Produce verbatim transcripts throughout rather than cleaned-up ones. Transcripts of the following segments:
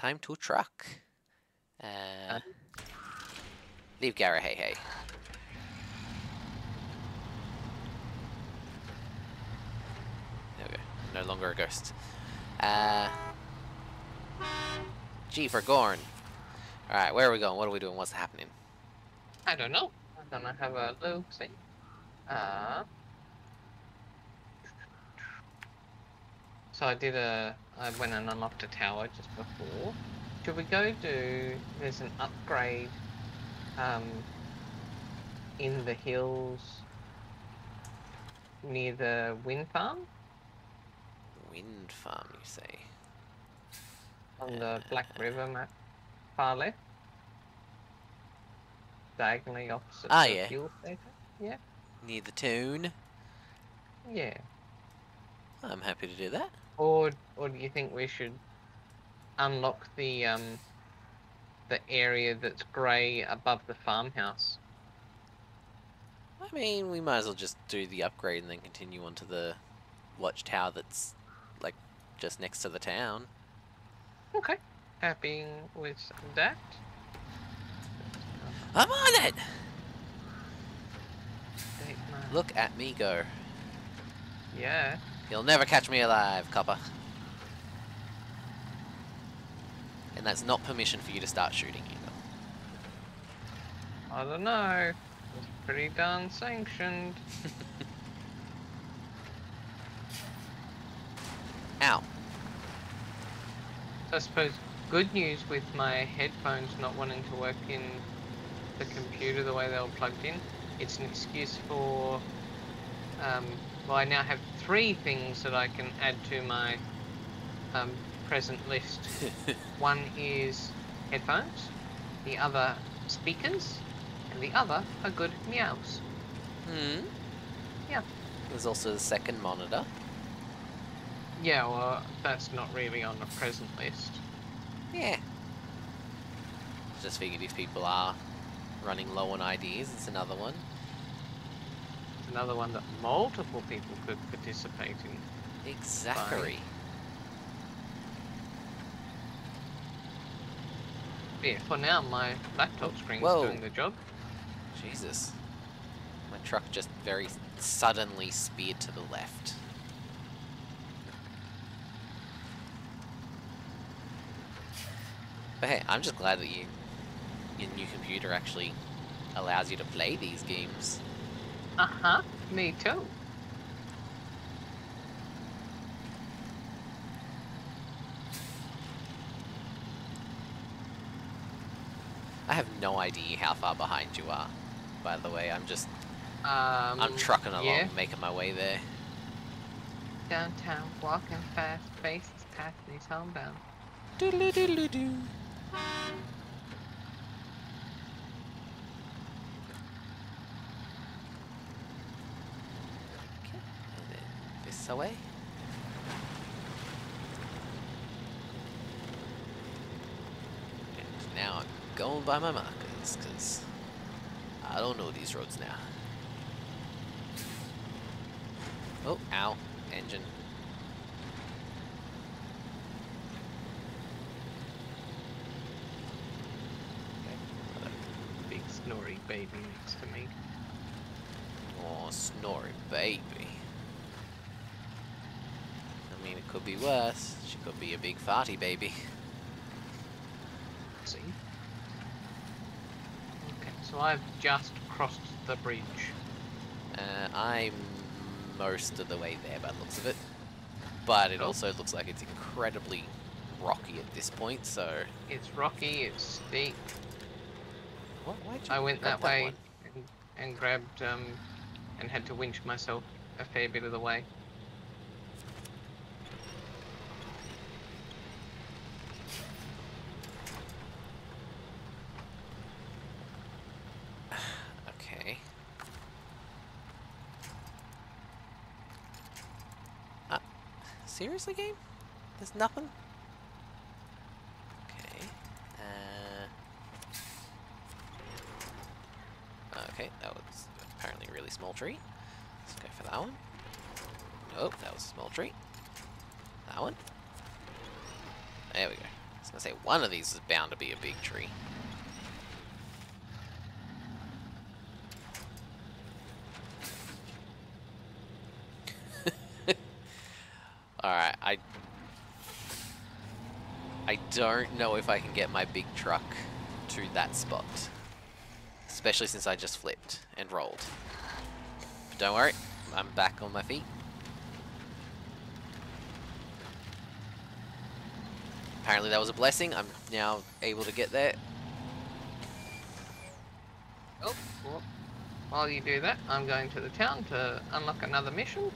Time to truck. Uh, leave Garahehe. There we go. No longer a ghost. Uh, G for Gorn. Alright, where are we going? What are we doing? What's happening? I don't know. I'm gonna have a look, see. Uh, so I did a... I went and unlocked a tower just before. Should we go do... There's an upgrade um, in the hills near the wind farm. Wind farm, you say? On the uh, Black River map. Far left. Diagonally opposite ah, the yeah. fuel station. Yeah. Near the town. Yeah. I'm happy to do that. Or, or do you think we should unlock the um, the area that's grey above the farmhouse? I mean, we might as well just do the upgrade and then continue on to the watchtower that's like just next to the town. Okay, happy with that. I'm on it. Look at me go. Yeah. You'll never catch me alive, copper. And that's not permission for you to start shooting either. I don't know. It's pretty darn sanctioned. Ow. So I suppose good news with my headphones not wanting to work in the computer the way they were plugged in. It's an excuse for... Um, well, I now have three things that I can add to my um, present list. One is headphones, the other speakers, and the other are good meows. Hmm. Yeah. There's also the second monitor. Yeah, well, that's not really on the present list. Yeah. Just figured if people are running low on ideas, it's another one. Another one that multiple people could participate in. Exactly. Yeah, for now my laptop screen's Whoa. doing the job. Jesus. My truck just very suddenly speared to the left. But hey, I'm just glad that you, your new computer actually allows you to play these games. Uh-huh, me too. I have no idea how far behind you are, by the way. I'm just... Um, I'm trucking along, yeah. making my way there. Downtown, walking fast, faces past these homebound. Doodle-doodle-doo. Away. And now I'm going by my markers because I don't know these roads now. Oh, ow, engine. Big snory baby next to me. Oh, snory baby. Could be worse. She could be a big farty baby. See? Okay, so I've just crossed the bridge. Uh, I'm most of the way there by the looks of it. But it also looks like it's incredibly rocky at this point, so... It's rocky, it's steep. What? Why'd you I went that way that and, and grabbed, um, and had to winch myself a fair bit of the way. Seriously, game? There's nothing? Okay. Uh, okay, that was apparently a really small tree. Let's go for that one. Nope, that was a small tree. That one. There we go. I was going to say, one of these is bound to be a big tree. Alright, I... I don't know if I can get my big truck to that spot. Especially since I just flipped and rolled. But don't worry, I'm back on my feet. Apparently that was a blessing. I'm now able to get there. Oh, well, while you do that, I'm going to the town to unlock another mission.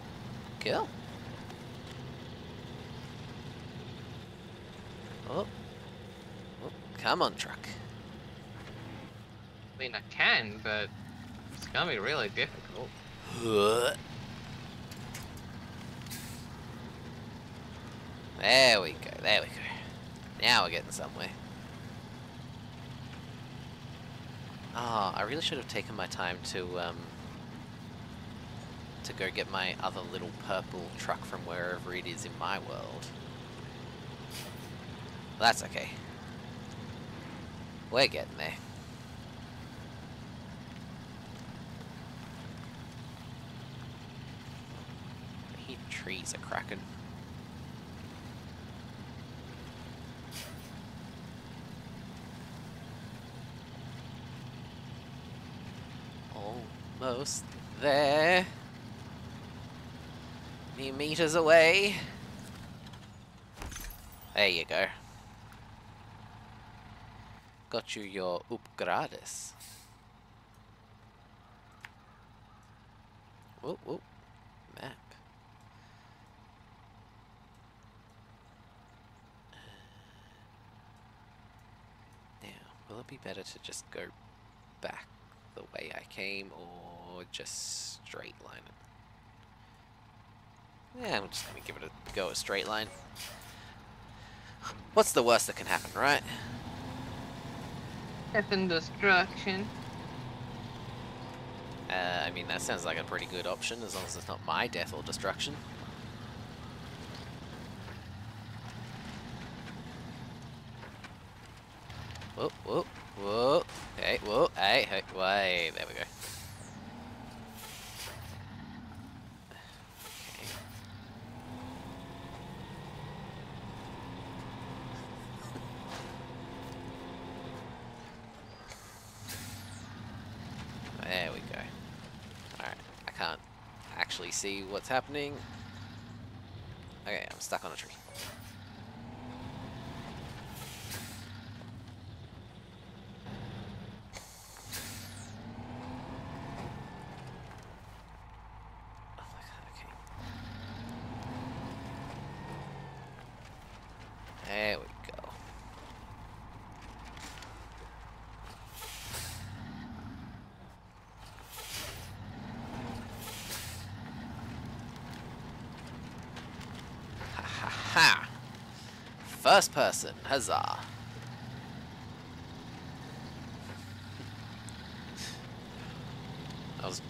Cool. Oh. Oh, come on, truck. I mean, I can, but it's gonna be really difficult. There we go, there we go. Now we're getting somewhere. Ah, oh, I really should have taken my time to, um... to go get my other little purple truck from wherever it is in my world. That's okay. We're getting there. The trees are cracking. Almost there. A few meters away. There you go. Got you your upgrades. Whoop, whoop. Map. Now, will it be better to just go back the way I came or just straight line it? Yeah, I'm just going to give it a go, a straight line. What's the worst that can happen, right? Death and destruction. Uh, I mean, that sounds like a pretty good option, as long as it's not my death or destruction. Whoa, whoa, whoa. Hey, whoa, hey, hey, wait, there we go. See what's happening. Okay, I'm stuck on a tree. Oh my god, okay. There we go. Ha! First person, huzzah! I was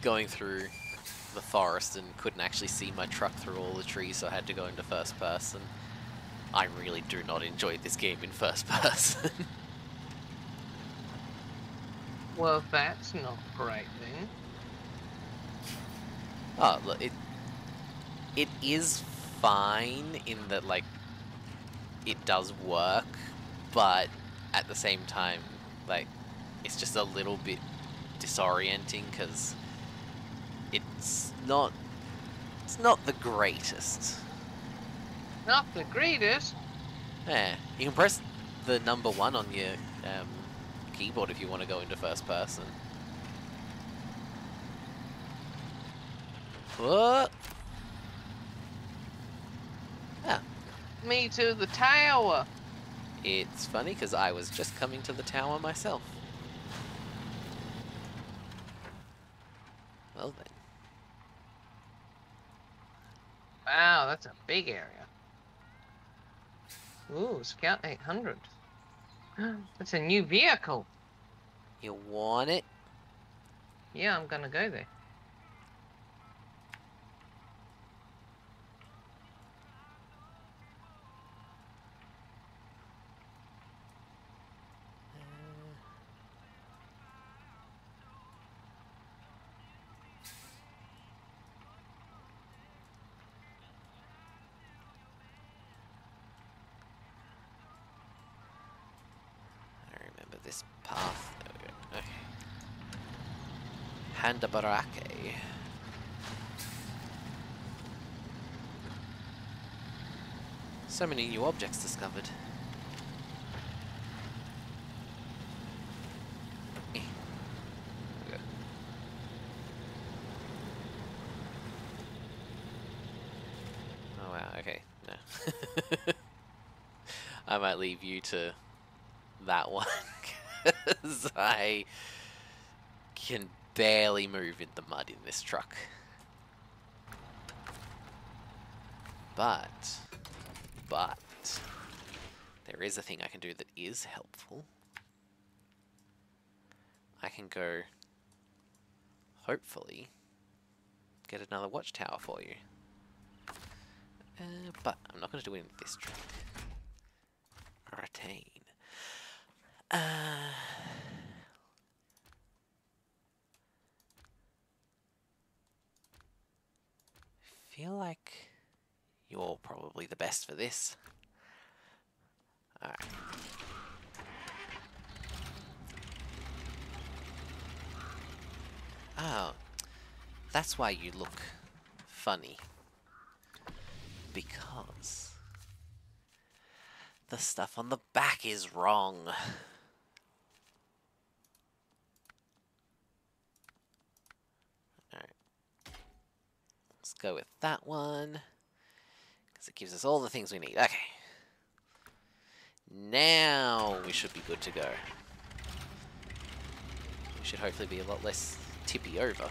going through the forest and couldn't actually see my truck through all the trees, so I had to go into first person. I really do not enjoy this game in first person. Well, that's not great then. Oh, look, it, it is fine in that, like, it does work, but at the same time, like, it's just a little bit disorienting because it's not it's not the greatest. Not the greatest? Yeah, you can press the number one on your um, keyboard if you want to go into first person. What? Me to the tower. It's funny because I was just coming to the tower myself. Well then. Wow, that's a big area. Ooh, Scout eight hundred. That's a new vehicle. You want it? Yeah, I'm gonna go there. this path. There we go. Okay. Handabarake. So many new objects discovered. I might leave you to that one because I can barely move in the mud in this truck. But, but, there is a thing I can do that is helpful. I can go, hopefully, get another watchtower for you. Uh, but I'm not going to do it in this truck. Retain. Uh, I feel like you're probably the best for this. Alright. Oh, that's why you look funny. Because the stuff on the back is wrong. Alright. Let's go with that one. Because it gives us all the things we need. Okay. Now we should be good to go. We should hopefully be a lot less tippy over.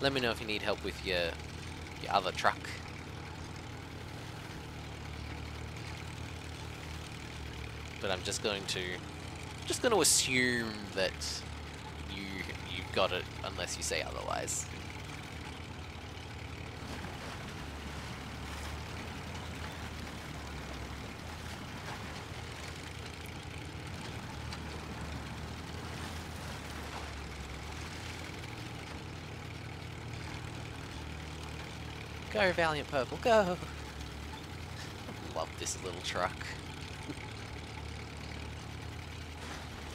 Let me know if you need help with your, your other truck. But I'm just going to, just going to assume that you, you've got it unless you say otherwise. Go, Valiant Purple, go! I love this little truck.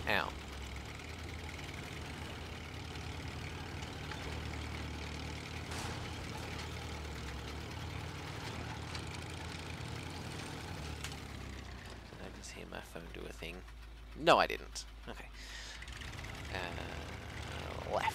Ow. Did I just hear my phone do a thing? No, I didn't. Okay. Uh, left.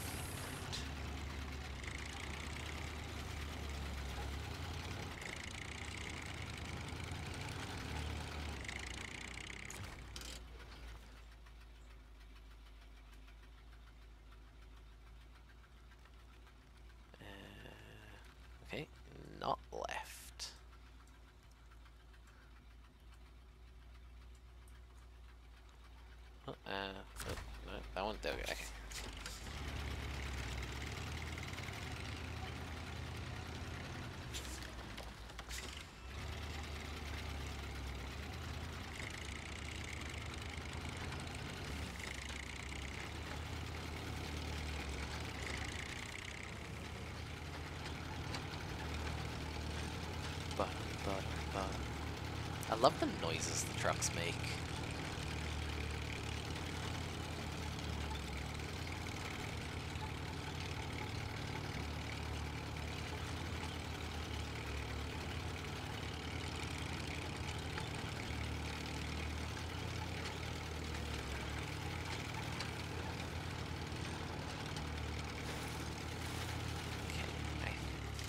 I love the noises the trucks make. Okay, I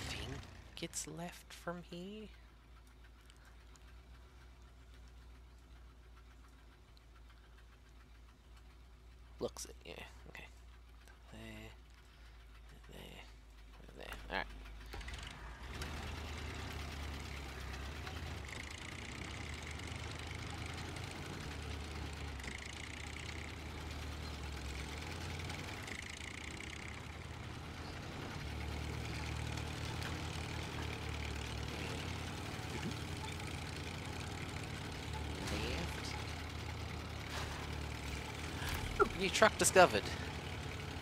think it's left from here. Looks it, yeah, okay. There, there, there, alright. New truck discovered.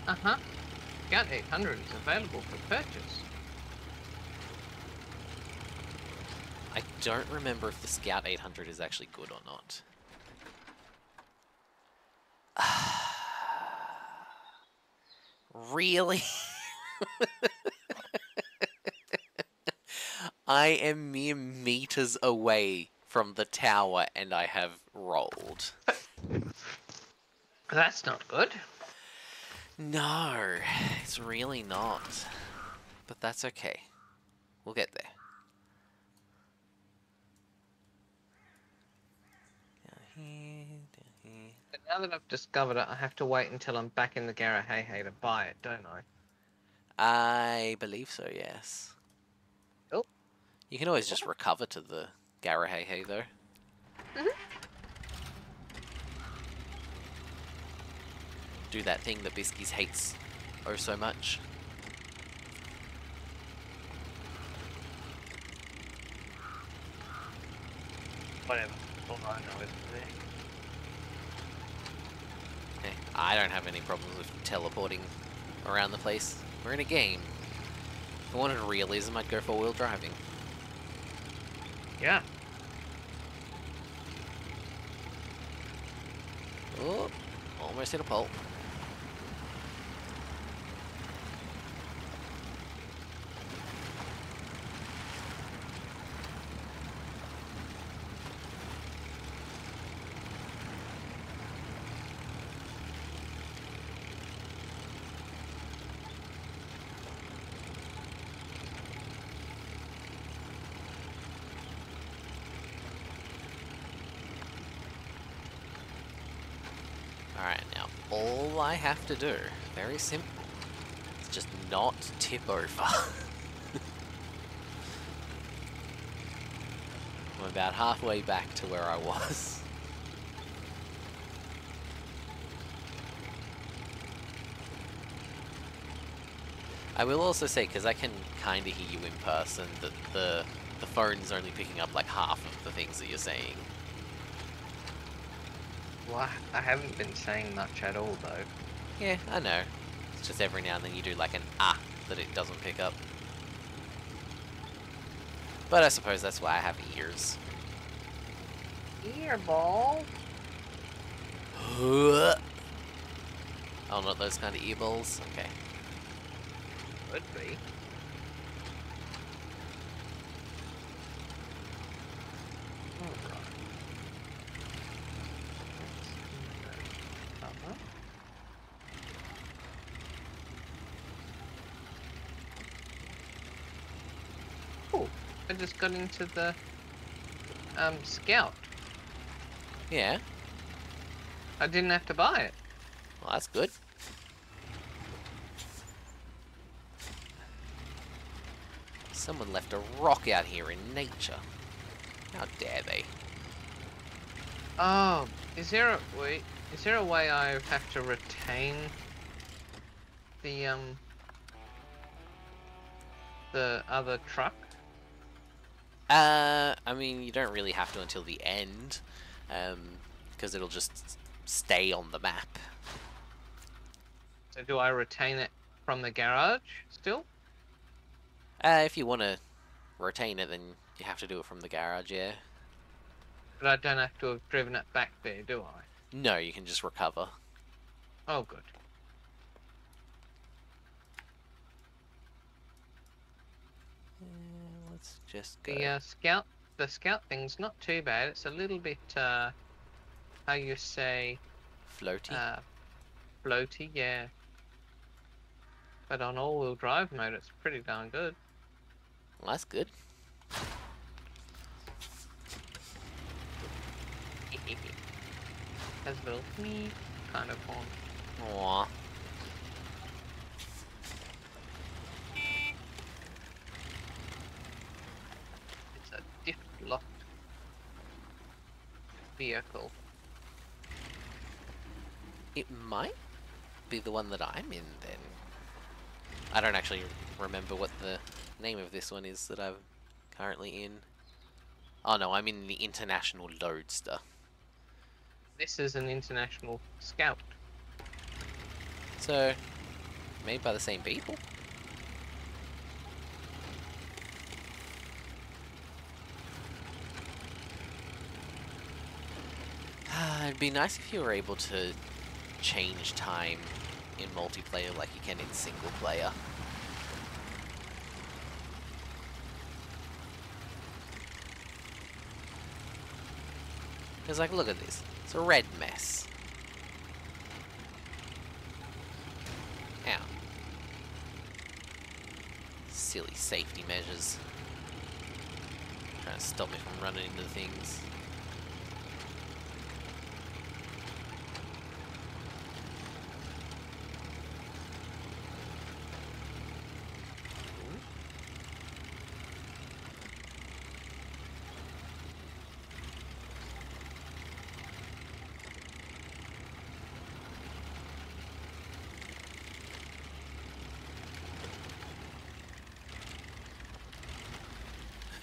Uh-huh. Scout eight hundred is available for purchase. I don't remember if the Scout eight hundred is actually good or not. Really? I am mere meters away from the tower and I have rolled. That's not good. No, it's really not. But that's okay. We'll get there. Now that I've discovered it, I have to wait until I'm back in the Garahehe to buy it, don't I? I believe so, yes. Oh. You can always just recover to the Garahehe, though. Mm-hmm. Do that thing that Biskies hates oh so much. Whatever. All I know is there. I don't have any problems with teleporting around the place. We're in a game. If I wanted realism, I'd go four-wheel driving. Yeah. Oh, almost hit a pulp. I have to do, very simple, it's just not tip over. I'm about halfway back to where I was. I will also say, because I can kind of hear you in person, that the, the phone's only picking up like half of the things that you're saying. Well, I haven't been saying much at all, though. Yeah, I know. It's just every now and then you do like an ah that it doesn't pick up. But I suppose that's why I have ears. Earball? Oh, not those kind of earballs? Okay. Could be. Just got into the um, Scout. Yeah. I didn't have to buy it. Well, that's good. Someone left a rock out here in nature. How dare they? Oh, is there a way? Is there a way I have to retain the um the other truck? Uh, I mean, you don't really have to until the end, um, because it'll just stay on the map. So do I retain it from the garage still? Uh, if you want to retain it, then you have to do it from the garage, yeah. But I don't have to have driven it back there, do I? No, you can just recover. Oh, good. Just the uh, scout, the scout thing's not too bad. It's a little bit, uh, how you say, floaty. Uh, floaty, yeah. But on all-wheel drive mode, it's pretty darn good. Well, that's good. Has a little me kind of horn. Aww. Locked vehicle. It might be the one that I'm in then. I don't actually remember what the name of this one is that I'm currently in. Oh no, I'm in the International Loadster. This is an International Scout. So, Made by the same people? It'd be nice if you were able to change time in multiplayer like you can in single player. Because, like, look at this. It's a red mess. Ow. Silly safety measures. Trying to stop me from running into things.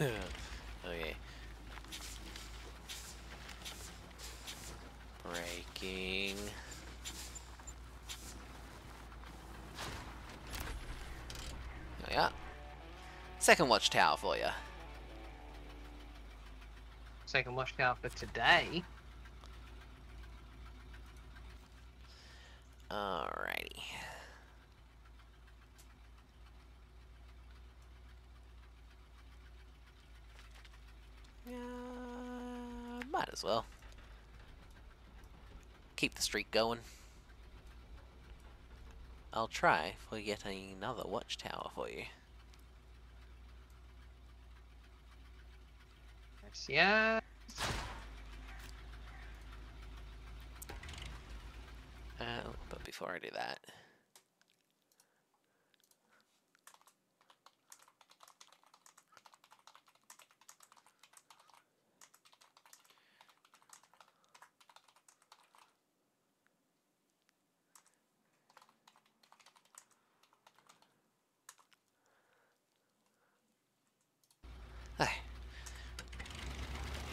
Okay. Braking. There we are. Second watchtower for you. Second watchtower for today. Alrighty. Uh, might as well. Keep the streak going. I'll try for yet another watchtower for you. Yes, yes. Uh, but before I do that...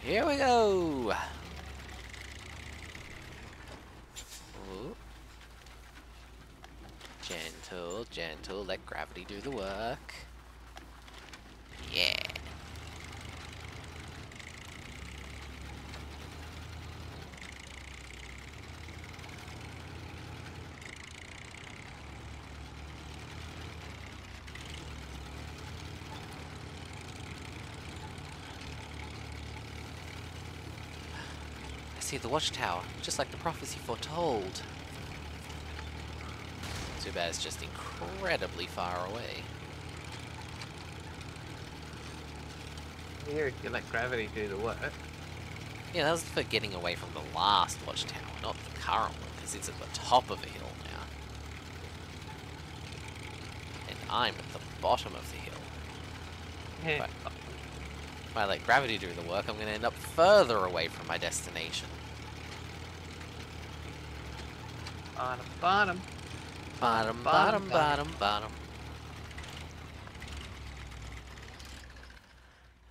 Here we go! Ooh. Gentle, gentle, let gravity do the work. Yeah! See the watchtower, just like the prophecy foretold. Too bad it's just incredibly far away. Here, you let gravity do the work. Yeah, that was for getting away from the last watchtower, not the current one, because it's at the top of a hill now. And I'm at the bottom of the hill. Yeah. But if I let gravity do the work, I'm going to end up further away from my destination. Bottom, bottom. Bottom, bottom, bottom, bottom.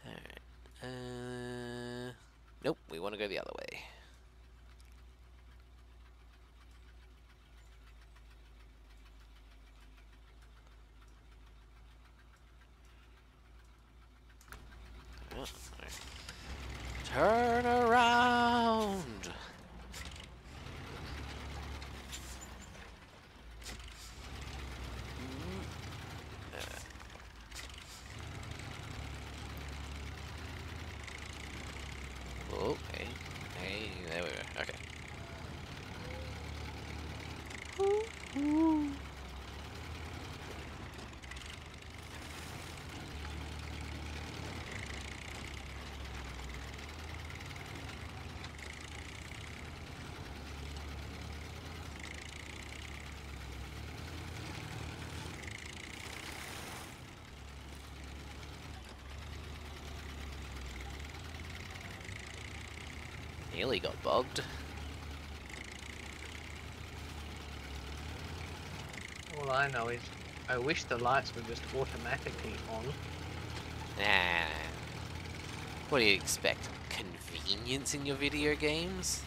Alright. Uh, nope, we want to go the other way. Turn around! Oh, hey, hey, there we go, okay. Woo-hoo. Nearly got bogged. All I know is, I wish the lights were just automatically on. Nah. What do you expect? Convenience in your video games?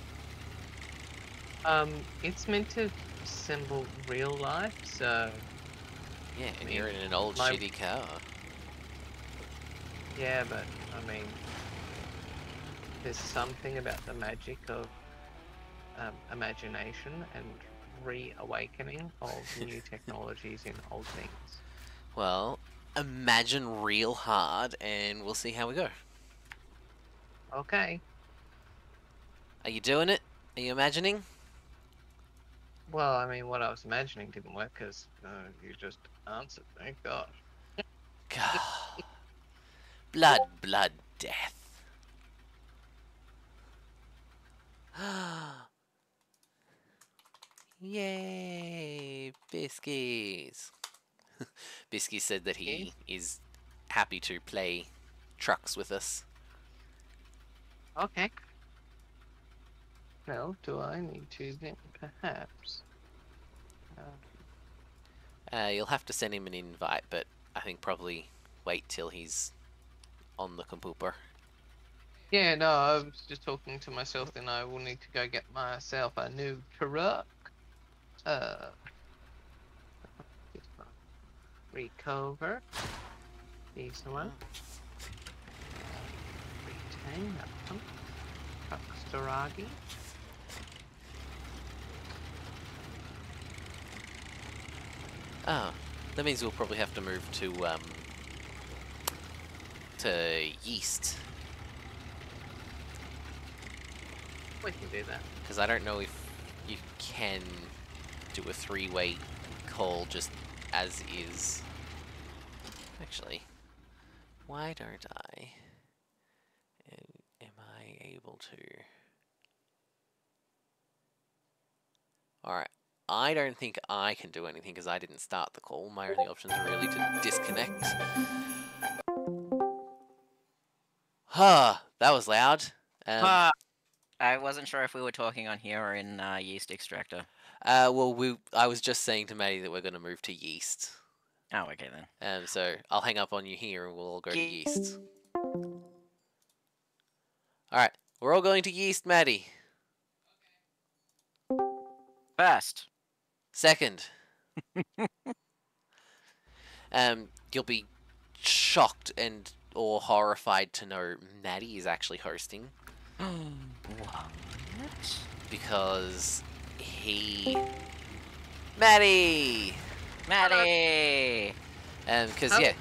Um, it's meant to symbol real life, so Yeah, and I mean, you're in an old my... shitty car. Yeah, but I mean, there's something about the magic of um, imagination and reawakening of new technologies in old things. Well, imagine real hard and we'll see how we go. Okay. Are you doing it? Are you imagining? Well, I mean, what I was imagining didn't work because uh, you just answered, thank God. God. Blood, blood, death. Yay, Biscuits. Biscuit said that he is happy to play trucks with us. Okay. Well, do I need to then, perhaps? Uh, uh, you'll have to send him an invite, but I think probably wait till he's on the computer. Yeah, no, I was just talking to myself, then I will need to go get myself a new truck. Uh, recover. These one. Retain that one. Staragi. Ah, that means we'll probably have to move to um to Yeast. We can do that. Because I don't know if you can do a three-way call just as is. Actually, why don't I? Am I able to? Alright, I don't think I can do anything because I didn't start the call. My only options are really to disconnect. Huh, that was loud. Um, uh, I wasn't sure if we were talking on here or in uh, Yeast Extractor. Uh, well, we I was just saying to Matty that we're going to move to Yeast. Oh, okay then. Um, so I'll hang up on you here and we'll all go to Yeast. Alright, we're all going to Yeast, Matty. First. Second. um, you'll be shocked and or horrified to know Matty is actually hosting. What? Because he... Matty! Matty! Um, because, yeah,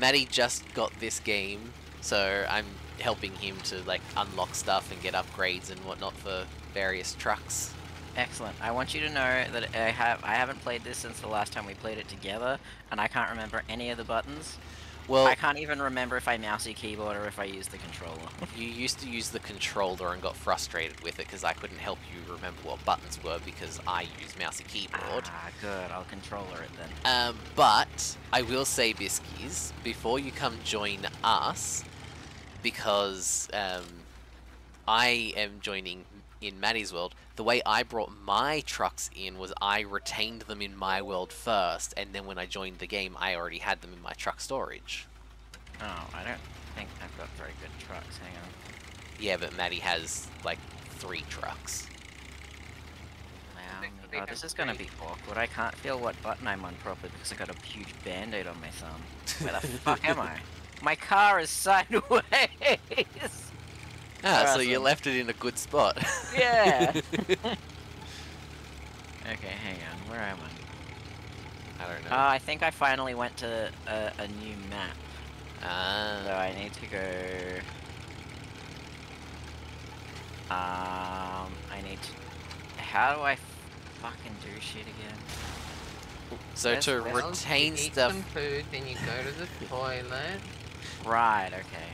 Matty just got this game, so I'm helping him to, like, unlock stuff and get upgrades and whatnot for various trucks. Excellent. I want you to know that I have I haven't played this since the last time we played it together, and I can't remember any of the buttons. Well, I can't even remember if I mousey keyboard or if I used the controller. You used to use the controller and got frustrated with it because I couldn't help you remember what buttons were because I use mousey keyboard. Ah, good. I'll controller it then. Um, but I will say, Biskies, before you come join us, because um, I am joining. In Matty's world, the way I brought my trucks in was I retained them in my world first, and then when I joined the game, I already had them in my truck storage. Oh, I don't think I've got very good trucks, hang on. Yeah, but Matty has, like, three trucks. Wow, oh, this is gonna be awkward. I can't feel what button I'm on properly because I got a huge band-aid on my thumb. Where the fuck am I? My car is sideways! Ah, awesome. So you left it in a good spot. Yeah! Okay, hang on. Where am I? I don't know. Oh, I think I finally went to a, a new map. Ah. So I need to go... Um, I need to... How do I fucking do shit again? So There's to retain you stuff... You eat some food, then you go to the toilet. Right, okay.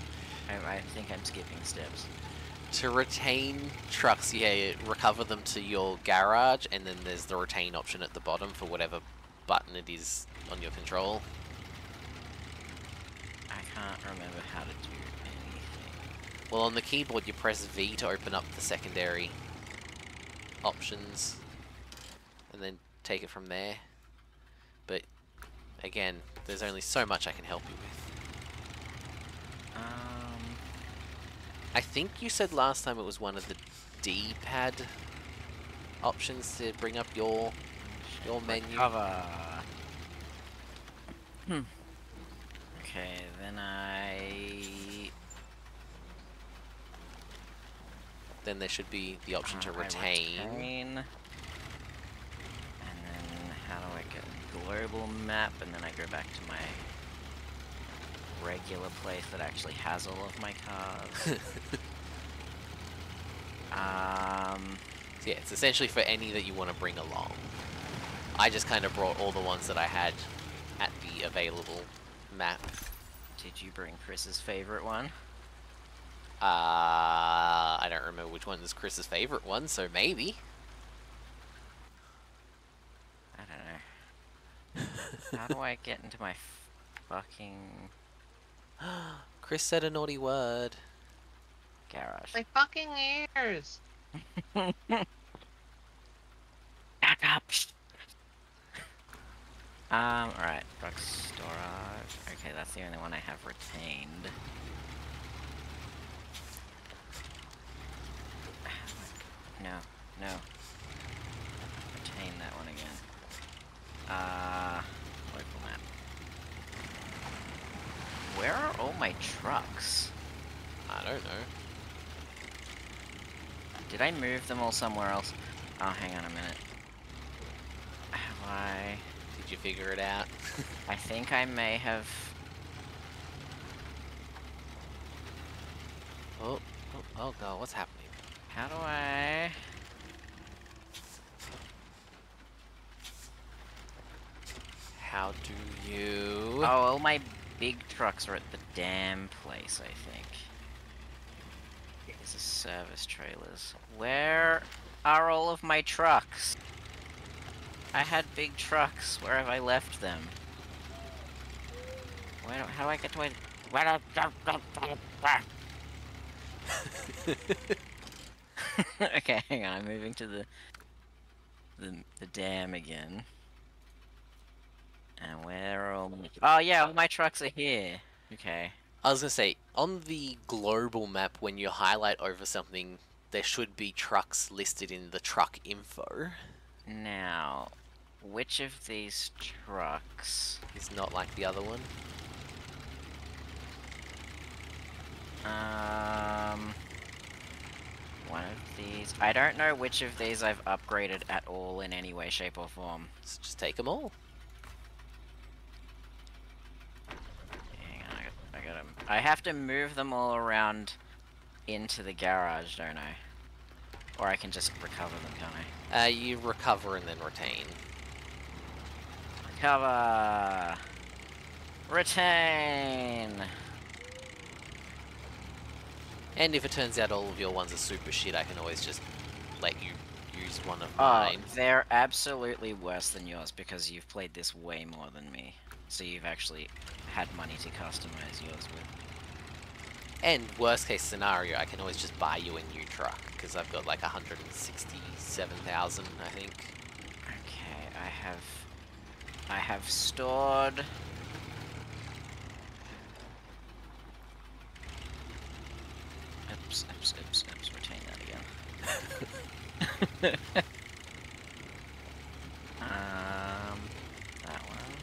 I think I'm skipping steps. To retain trucks, yeah, recover them to your garage, and then there's the retain option at the bottom for whatever button it is on your control. I can't remember how to do anything. Well, on the keyboard you press V to open up the secondary options, and then take it from there. But, again, there's only so much I can help you with. Um... I think you said last time it was one of the D-pad options to bring up your your menu. Recover. Hmm. Okay, then I... Then there should be the option uh, to retain. retain. And then how do I get a global map? And then I go back to my regular place that actually has all of my cars. um... So yeah, it's essentially for any that you want to bring along. I just kind of brought all the ones that I had at the available map. Did you bring Chris's favorite one? Uh, I don't remember which one is Chris's favorite one, so maybe. I don't know. How do I get into my fucking... Chris said a naughty word. Garage. My fucking ears! Back up! Um, alright, truck storage. Okay, that's the only one I have retained. No, no. Retain that one again. Uh, local map. Where are all my trucks? I don't know. Did I move them all somewhere else? Oh, hang on a minute. Have I... Did you figure it out? I think I may have... Oh, oh, oh god, what's happening? How do I... How do you... Oh, all my big trucks are at the damn place, I think. These are service trailers. Where are all of my trucks? I had big trucks. Where have I left them? Where do, how do I get to my... Where do... Okay, hang on. I'm moving to the, the the dam again. And where are all... Oh yeah, all my trucks are here. Okay. I was gonna say, on the global map, when you highlight over something, there should be trucks listed in the truck info. Now... Which of these trucks is not like the other one? Um, one of these. I don't know which of these I've upgraded at all in any way, shape, or form. So just take them all. Hang on, I got, I got them. I have to move them all around into the garage, don't I? Or I can just recover them, can't I? Uh, you recover and then retain. Recover! Retain! And if it turns out all of your ones are super shit, I can always just let you use one of mine. Oh, they're absolutely worse than yours because you've played this way more than me. So you've actually had money to customize yours with. And worst case scenario, I can always just buy you a new truck, because I've got like one hundred sixty-seven thousand, I think. Okay, I have... I have stored... Oops, oops, oops, oops, retain that again. um... That one.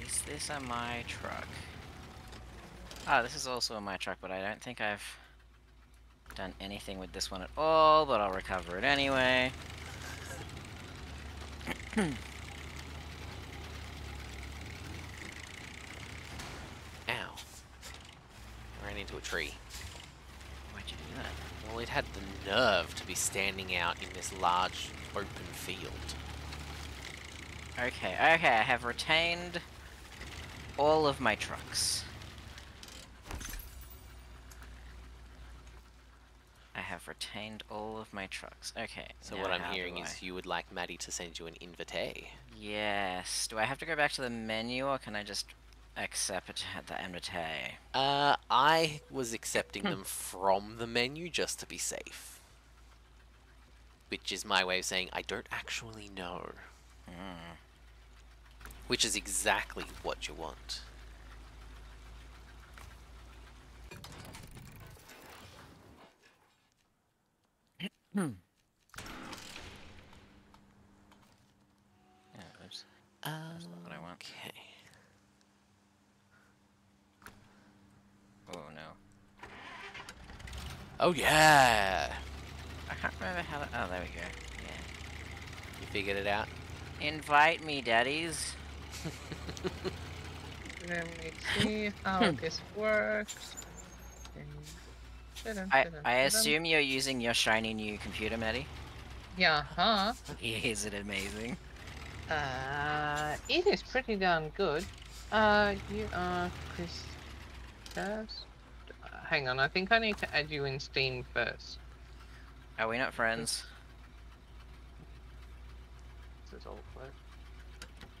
Is this a my truck? Ah, oh, this is also a my truck, but I don't think I've done anything with this one at all, but I'll recover it anyway. Ow. I ran into a tree. Why'd you do that? Well, it had the nerve to be standing out in this large open field. Okay, okay, I have retained all of my trucks. I have retained all of my trucks. Okay. So what I'm hearing is you would like Matty to send you an invite. Yes. Do I have to go back to the menu or can I just accept the invite? Uh, I was accepting them from the menu just to be safe. Which is my way of saying I don't actually know. Mm. Which is exactly what you want. Oops. That's not what I want. Okay. Oh no. Oh yeah! I can't remember how to. Oh, there we go. Yeah. You figured it out? Invite me, daddies. Let me see how this works. I, I assume you're using your shiny new computer, Matty? Yeah, huh? Is it amazing? Uh, it is pretty darn good. Uh, you are Chris... First? Hang on, I think I need to add you in Steam first. Are we not friends? This is awkward.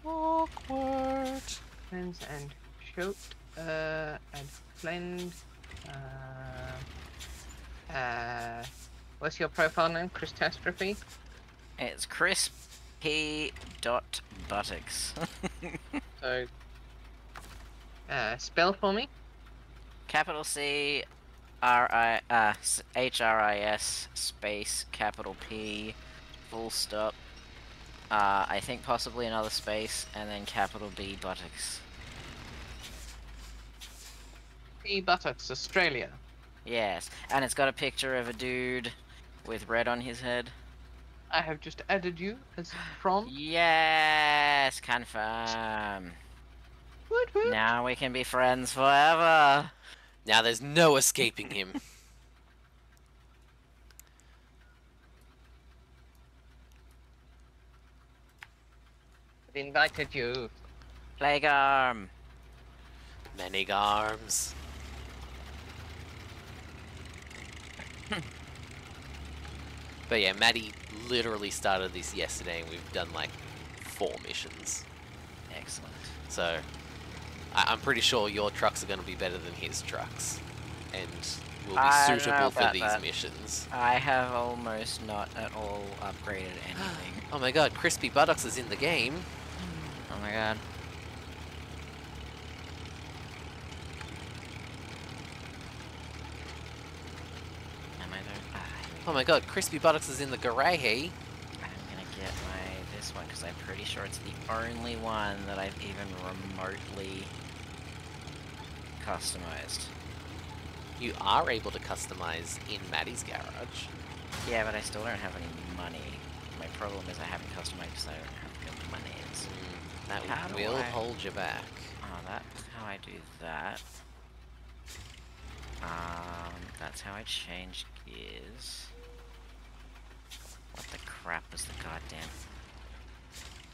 Awkward! Friends and shoot. Uh, and friend. Uh... Uh, what's your profile name? Christastrophe? It's Chris-P-dot-buttocks. So, uh, spell for me? Capital C, R I, uh, H R I S, space, capital P, full stop, uh, I think possibly another space, and then capital B, buttocks. P buttocks, Australia. Yes, and it's got a picture of a dude with red on his head. I have just added you as from. Yes, confirm. Woot woot. Now we can be friends forever. Now there's no escaping him. I've invited you. Plagarm. Many garms. But yeah, Matty literally started this yesterday and we've done like four missions. Excellent. So, I I'm pretty sure your trucks are going to be better than his trucks. And will be I suitable for these that. missions. I have almost not at all upgraded anything. Oh my god, Crispy Buttocks is in the game. Oh my god. Oh my god, Crispy-Buttocks is in the Garahehe. I'm gonna get my this one because I'm pretty sure it's the only one that I've even remotely customized. You are able to customize in Matty's garage. Yeah, but I still don't have any money. My problem is I haven't customized because I don't have good money. So mm, that how will I... hold you back. Oh, that's how I do that. Um, that's how I change gears. What the crap was the goddamn...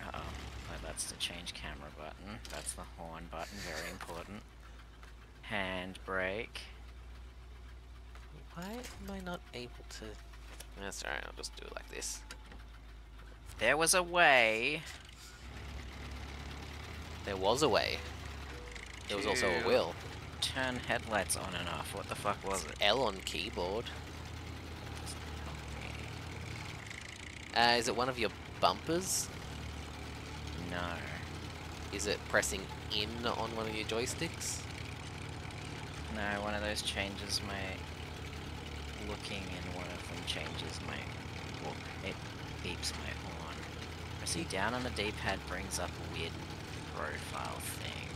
Uh-oh. Oh, that's the change camera button. That's the horn button. Very important. Handbrake. Why am I not able to... That's alright, I'll just do it like this. There was a way... There was a way. There was also a will. Turn headlights on and off. What the fuck was it? L on keyboard. Uh, is it one of your bumpers? No. Is it pressing in on one of your joysticks? No, one of those changes my looking and one of them changes my... Well, it beeps my horn. Pressing down on the D-pad brings up a weird profile thing.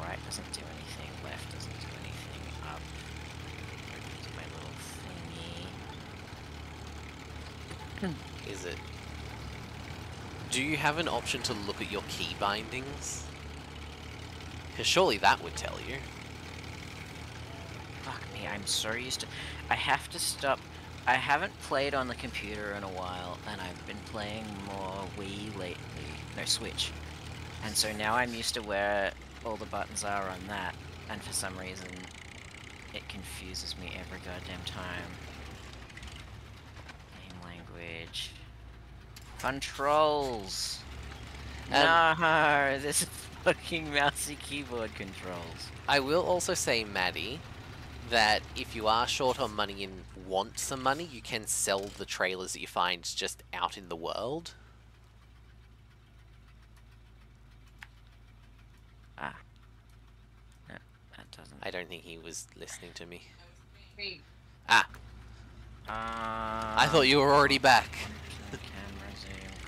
Right doesn't do anything, left doesn't do anything, up, do my little thingy. Is it... Do you have an option to look at your key bindings? Because surely that would tell you. Fuck me, I'm so used to... I have to stop... I haven't played on the computer in a while, and I've been playing more Wii lately. No, Switch. And so now I'm used to where... all the buttons are on that, and for some reason it confuses me every goddamn time. Game language. Controls! Um, no, this is fucking mousey keyboard controls. I will also say, Matty, that if you are short on money and want some money, you can sell the trailers that you find just out in the world. I don't think he was listening to me. Ah! Uh, I thought you were already back.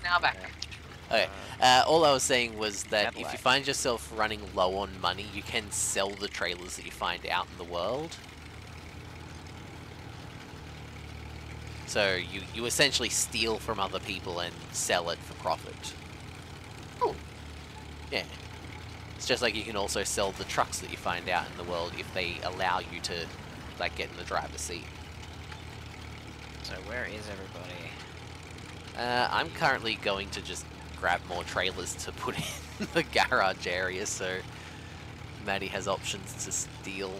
Now back. Okay. Uh, all I was saying was that Satellite. if you find yourself running low on money, you can sell the trailers that you find out in the world. So you, you essentially steal from other people and sell it for profit. Oh. Yeah. It's just like you can also sell the trucks that you find out in the world if they allow you to, like, get in the driver's seat. So where is everybody? Uh, I'm currently going to just grab more trailers to put in the garage area, so Matty has options to steal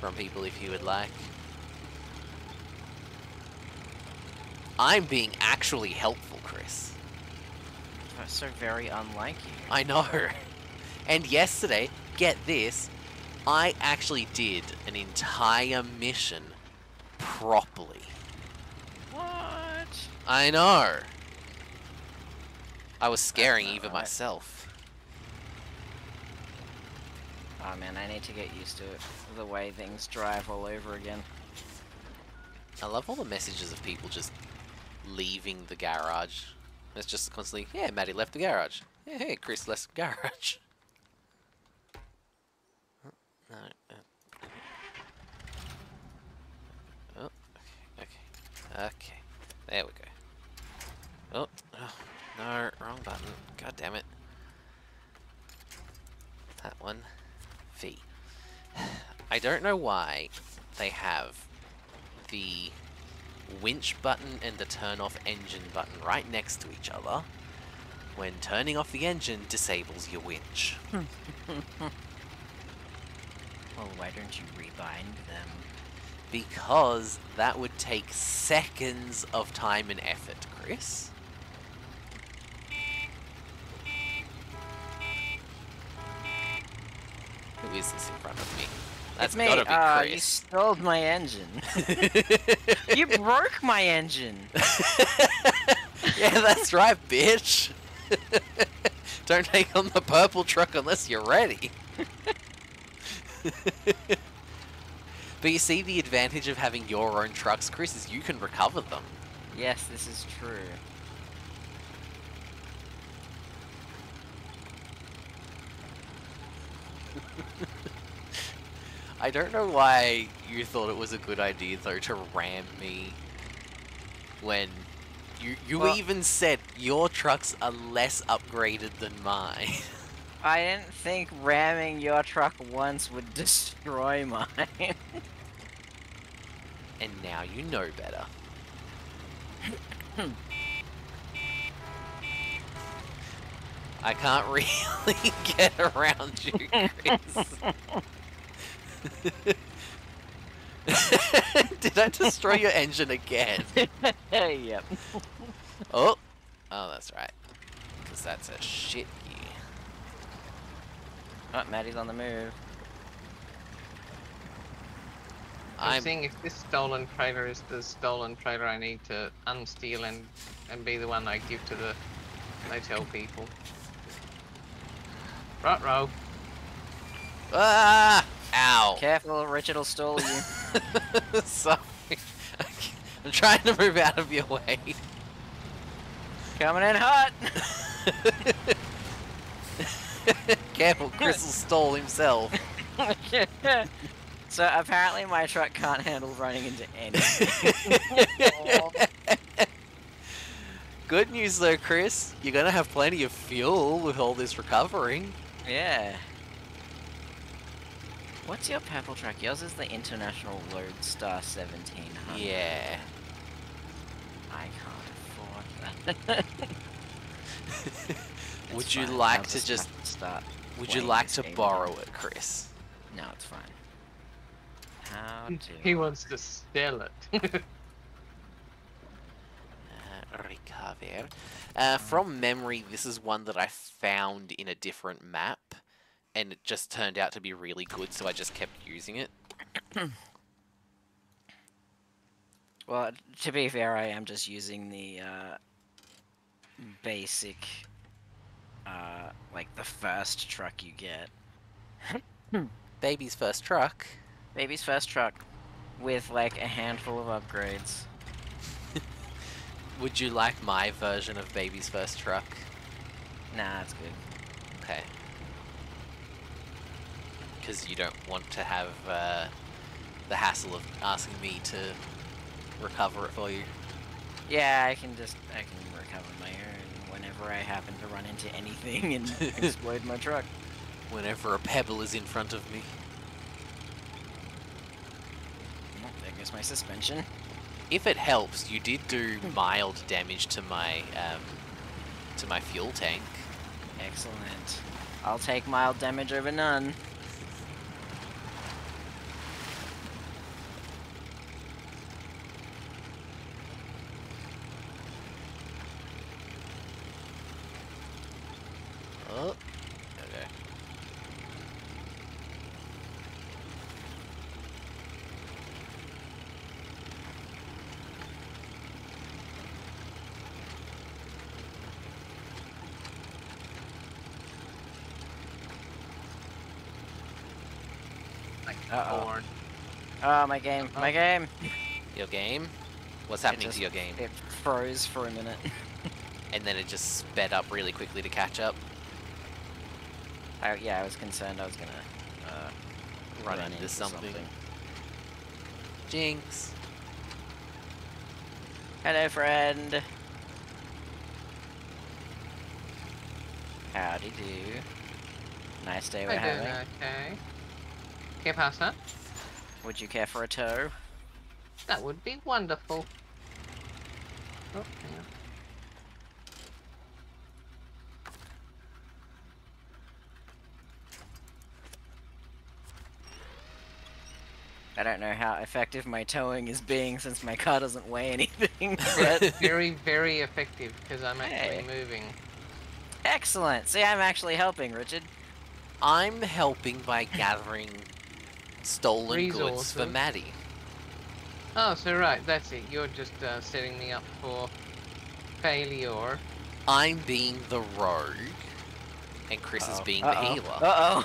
from people if he would like. I'm being actually helpful, Chris. That's so very unlike you. I know. And yesterday, get this, I actually did an entire mission properly. What? I know. I was scaring even right. myself. Oh man, I need to get used to it. The way things drive all over again. I love all the messages of people just leaving the garage. It's just constantly, yeah, Matty left the garage. Yeah, hey, Chris left the garage. No. Oh, okay, okay, okay. There we go. Oh, oh, no, wrong button. God damn it. That one. V. I don't know why they have the winch button and the turn off engine button right next to each other when turning off the engine disables your winch. Well, why don't you rebind them? Because that would take seconds of time and effort, Chris. Who is this in front of me? That's me. Gotta be uh, Chris. You stole my engine. You broke my engine. Yeah, that's right, bitch. Don't take on the purple truck unless you're ready. But you see, the advantage of having your own trucks, Chris, is you can recover them. Yes, this is true. I don't know why you thought it was a good idea, though, to ram me when you, you well, even said your trucks are less upgraded than mine. I didn't think ramming your truck once would destroy mine. And now you know better. I can't really get around you, Chris. Did I destroy your engine again? Yep. Oh. Oh, that's right. Because that's a shit. Oh, Matty's on the move. I'm, I'm seeing if this stolen trailer is the stolen trailer I need to unsteal and, and be the one I give to the motel people. Right, row. Ah! Ow! Careful, Richard will stall you. Sorry. I'm trying to move out of your way. Coming in hot! Careful, Chris will stall himself. So apparently my truck can't handle running into anything. Oh. Good news though, Chris. You're going to have plenty of fuel with all this recovering. Yeah. What's your purple truck? Yours is the International Load Star seventeen. Yeah. I can't afford that. Would you, like just just, start would you like to just? Would you like to borrow it, Chris? No, it's fine. How do he I... wants to sell it. uh, recover. Uh, from memory, this is one that I found in a different map, and it just turned out to be really good, so I just kept using it. Well, to be fair, I am just using the uh, basic. Uh, like the first truck you get. Baby's first truck? Baby's first truck. With like a handful of upgrades. Would you like my version of Baby's First Truck? Nah, it's good. Okay. Because you don't want to have uh, the hassle of asking me to recover it for you. Yeah, I can just, I can recover my own whenever I happen to run into anything and explode my truck. Whenever a pebble is in front of me. Well, there goes my suspension. If it helps, you did do mild damage to my um, to my fuel tank. Excellent. I'll take mild damage over none. Oh. Uh-oh. Oh, my game. My game. Your game? What's happening just, to your game? It froze for a minute. And then it just sped up really quickly to catch up. I, yeah, I was concerned I was going to uh, run, run into, into something. something. Jinx. Hello, friend. Howdy do. Nice day we're having. Okay. Care past that? Would you care for a tow? That would be wonderful. Oh, hang on. I don't know how effective my towing is being since my car doesn't weigh anything. But... very, very effective because I'm actually hey. moving. Excellent. See, I'm actually helping, Richard. I'm helping by gathering. Stolen resources. Goods for Matty. Oh, so right, that's it. You're just uh, setting me up for failure. I'm being the rogue, and Chris uh -oh. is being uh -oh. the healer.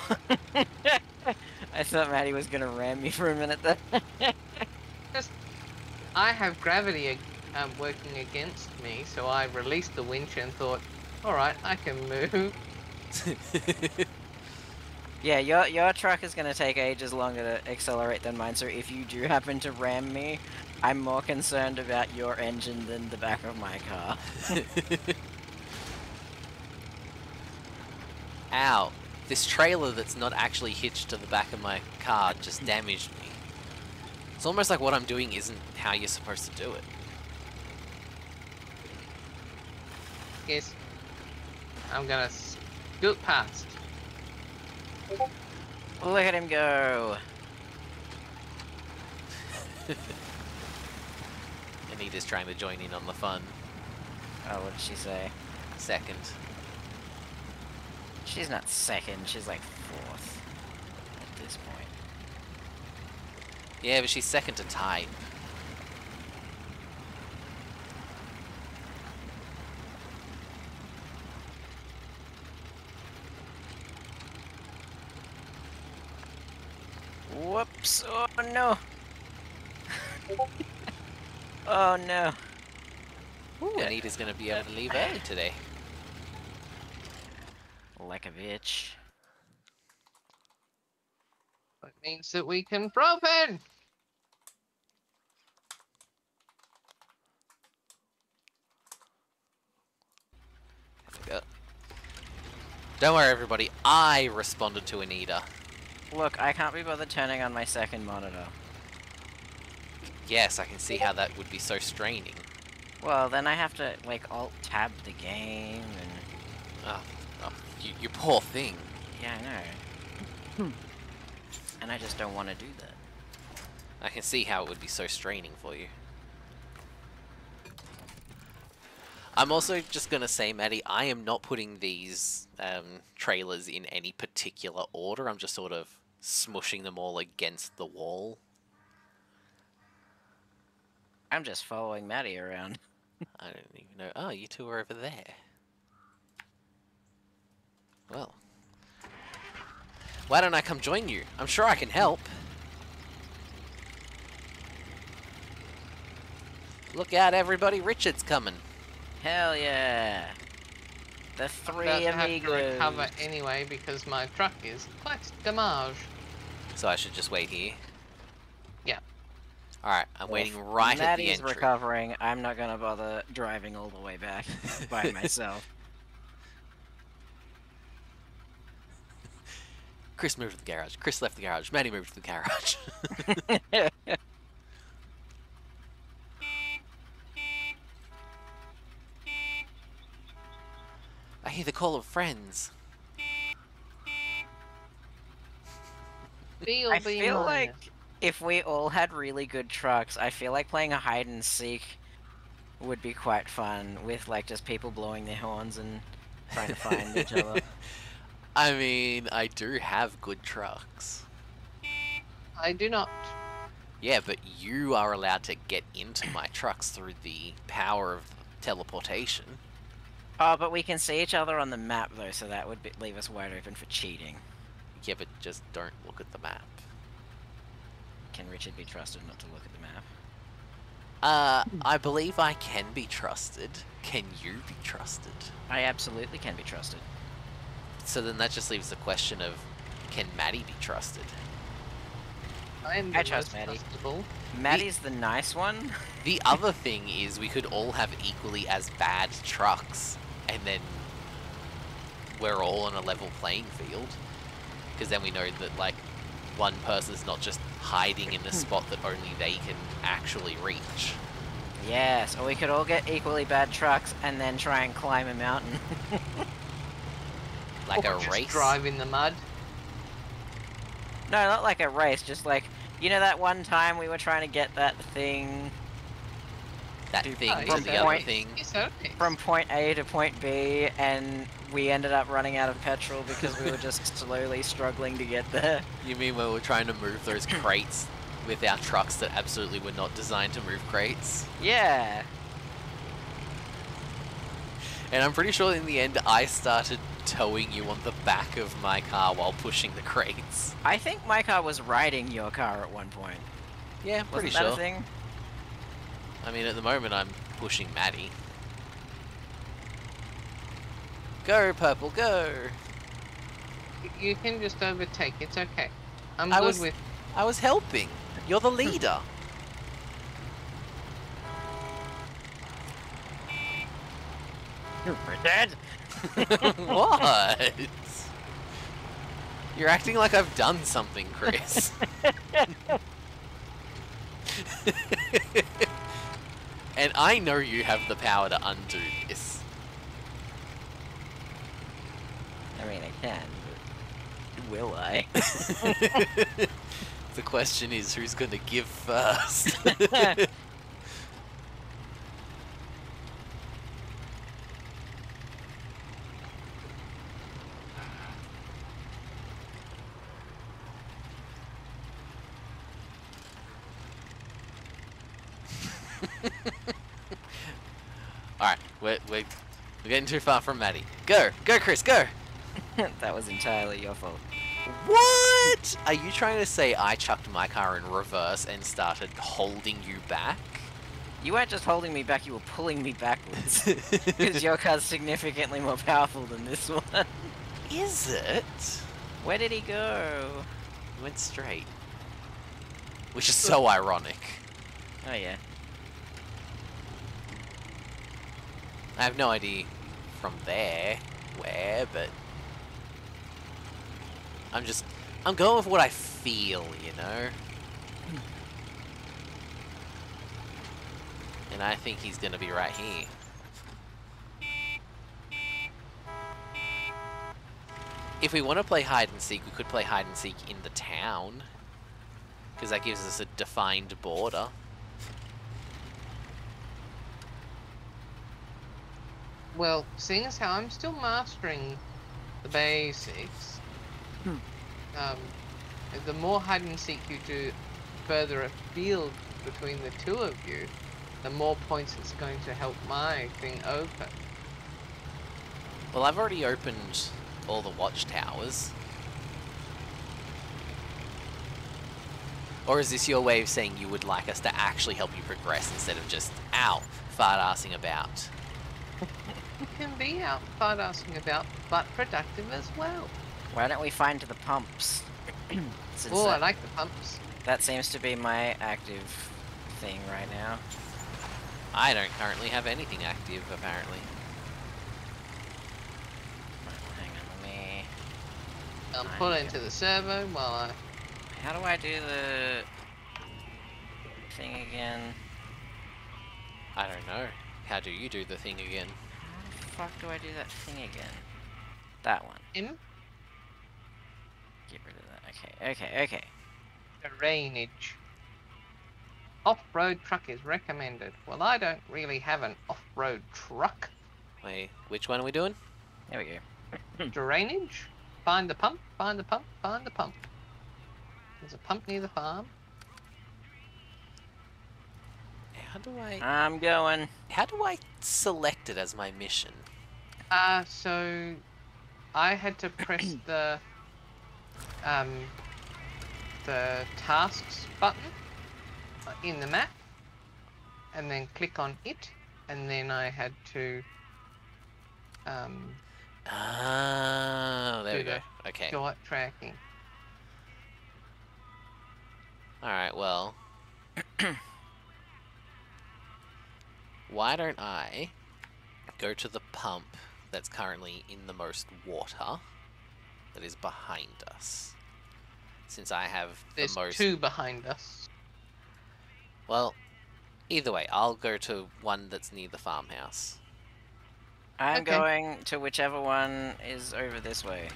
Uh-oh. I thought Matty was going to ram me for a minute there. Just, I have gravity um, working against me, so I released the winch and thought, alright, I can move. Yeah, your your truck is going to take ages longer to accelerate than mine, so if you do happen to ram me, I'm more concerned about your engine than the back of my car. Ow. This trailer that's not actually hitched to the back of my car just damaged me. It's almost like what I'm doing isn't how you're supposed to do it. Yes. I'm going to scoot past. Look at him go! Anita's trying to join in on the fun. Oh, what did she say? Second. She's not second, she's like fourth. At this point. Yeah, but she's second to type. Whoops! Oh no! Oh no! Ooh, Anita's gonna be able to leave early today. Like a bitch. That means that we can propane. Don't worry, everybody. I responded to Anita. Look, I can't be bothered turning on my second monitor. Yes, I can see how that would be so straining. Well, then I have to, like, alt-tab the game and... Oh, oh you, you poor thing. Yeah, I know. And I just don't want to do that. I can see how it would be so straining for you. I'm also just going to say, Matty, I am not putting these um, trailers in any particular order. I'm just sort of smushing them all against the wall. I'm just following Matty around. I don't even know. Oh, you two are over there. Well. Why don't I come join you? I'm sure I can help. Look out, everybody. Richard's coming. Hell yeah. The three amigos. I don't have to recover anyway because my truck is quite damaged. So I should just wait here? Yeah. Alright, I'm well, waiting right at the entry. Matty's recovering. I'm not going to bother driving all the way back by myself. Chris moved to the garage. Chris left the garage. Matty moved to the garage. I hear the call of friends. Be I feel honest. Like if we all had really good trucks, I feel like playing a hide and seek would be quite fun with like just people blowing their horns and trying to find each other. I mean, I do have good trucks. I do not. Yeah, but you are allowed to get into my trucks through the power of teleportation. Oh, but we can see each other on the map, though, so that would be leave us wide open for cheating. Yeah, but just don't look at the map. Can Richard be trusted not to look at the map? Uh, I believe I can be trusted. Can you be trusted? I absolutely can be trusted. So then that just leaves the question of, can Matty be trusted? I, I trust Matty. Matty's the, the nice one. The other thing is we could all have equally as bad trucks, and then we're all on a level playing field. Because then we know that, like, one person's not just hiding in the spot that only they can actually reach. Yes, or we could all get equally bad trucks and then try and climb a mountain. Like or a just race? Just drive in the mud. No, not like a race, just like, you know that one time we were trying to get that thing... That to thing to the other thing. From point A to point B, and we ended up running out of petrol because we were just slowly struggling to get there. You mean when we were trying to move those crates with our trucks that absolutely were not designed to move crates? Yeah. And I'm pretty sure in the end I started towing you on the back of my car while pushing the crates. I think my car was riding your car at one point. Yeah, pretty sure. Wasn't that a thing? I mean, at the moment I'm pushing Matty. Go, Purple, go! You can just overtake, it's okay. I'm I good was, with... I was helping! You're the leader! You're dead! What? You're acting like I've done something, Chris. And I know you have the power to undo this. I mean, I can, but will I? The question is, who's going to give first? Alright, we're, we're, we're getting too far from Matty. Go! Go, Chris, go! That was entirely your fault. What? Are you trying to say I chucked my car in reverse and started holding you back? You weren't just holding me back, you were pulling me backwards. Because your car's significantly more powerful than this one. Is it? Where did he go? He went straight. Which is so ironic. Oh yeah. I have no idea from there where, but I'm just I'm going with what I feel, you know. And I think he's gonna be right here. If we want to play hide and seek, we could play hide and seek in the town, because that gives us a defined border. Well, seeing as how I'm still mastering the basics, hmm. um, the more hide and seek you do further afield between the two of you, the more points it's going to help my thing open. Well, I've already opened all the watchtowers. Or is this your way of saying you would like us to actually help you progress instead of just, ow, fart-assing about? You can be out fart-assing about, but productive as well. Why don't we find the pumps? Oh, I like the pumps. That seems to be my active thing right now. I don't currently have anything active, apparently. Hang on, let me... I'll pull into the servo while I... How do I do the thing again? I don't know. How do you do the thing again? How the fuck do I do that thing again? That one. In? Get rid of that. Okay, okay, okay. Drainage. Off-road truck is recommended. Well, I don't really have an off-road truck. Wait, which one are we doing? There we go. Drainage. Find the pump, find the pump, find the pump. There's a pump near the farm. How do I... I'm going. How do I select it as my mission? Uh, so... I had to press the... Um... The tasks button in the map. And then click on it. And then I had to... Um... Oh, there we go. Okay. Short tracking. Alright, well, why don't I go to the pump that's currently in the most water that is behind us? Since I have There's the most... There's two behind us. Well, either way, I'll go to one that's near the farmhouse. I'm okay. going to whichever one is over this way.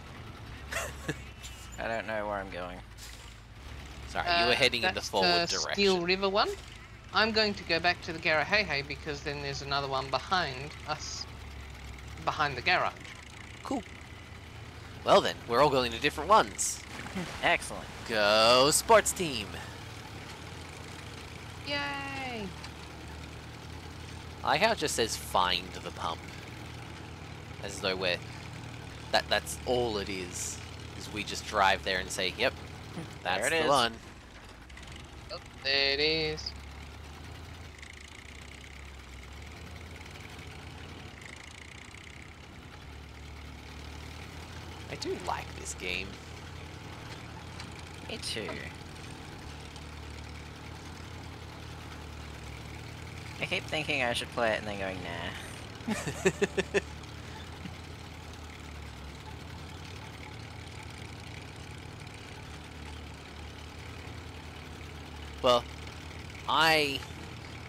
I don't know where I'm going. Sorry, you were uh, heading in the forward the direction. Steel River one. I'm going to go back to the Garahehe because then there's another one behind us, behind the garage. Cool. Well then, we're all going to different ones. Excellent. Go sports team. Yay! I like how it just says find the pump, as though we're that. That's all it is. Is we just drive there and say, yep. That's there it the is. one. Oh, there it is. I do like this game. Me too. I keep thinking I should play it and then going, nah. Well, I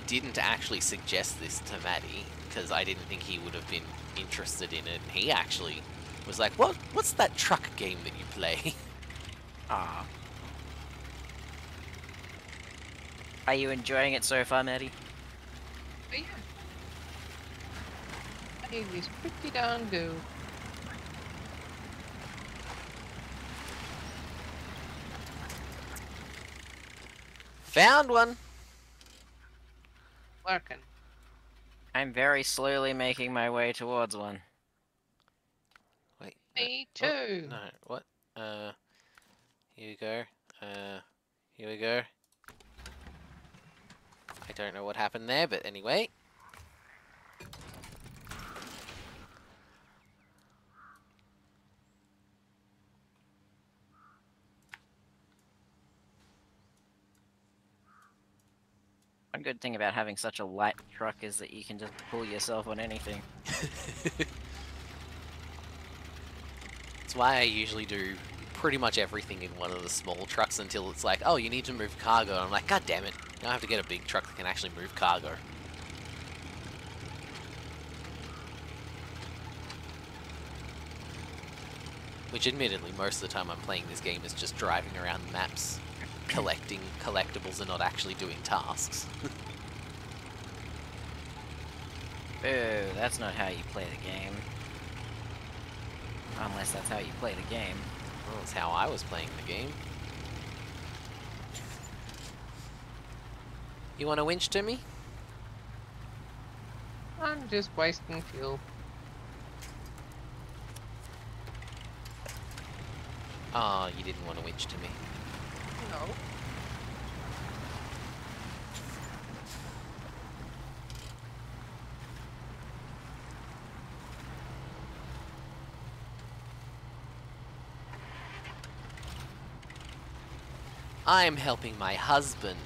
didn't actually suggest this to Matty because I didn't think he would have been interested in it. He actually was like, "What? What's that truck game that you play?" Ah. Are you enjoying it so far, Matty? Yeah. It is pretty darn good. Found one! Working. I'm very slowly making my way towards one. Wait. Me uh, too! Oh, no, what? Uh, here we go. Uh, here we go. I don't know what happened there, but anyway. A good thing about having such a light truck is that you can just pull yourself on anything. That's why I usually do pretty much everything in one of the small trucks until it's like, oh, you need to move cargo. And I'm like, god damn it, now I have to get a big truck that can actually move cargo. Which admittedly, most of the time I'm playing this game is just driving around the maps, collecting collectibles and not actually doing tasks. Boo, that's not how you play the game. Unless that's how you play the game. Well, that's how I was playing the game. You want to winch to me? I'm just wasting fuel. Ah, oh, you didn't want to winch to me. No. I'm helping my husband.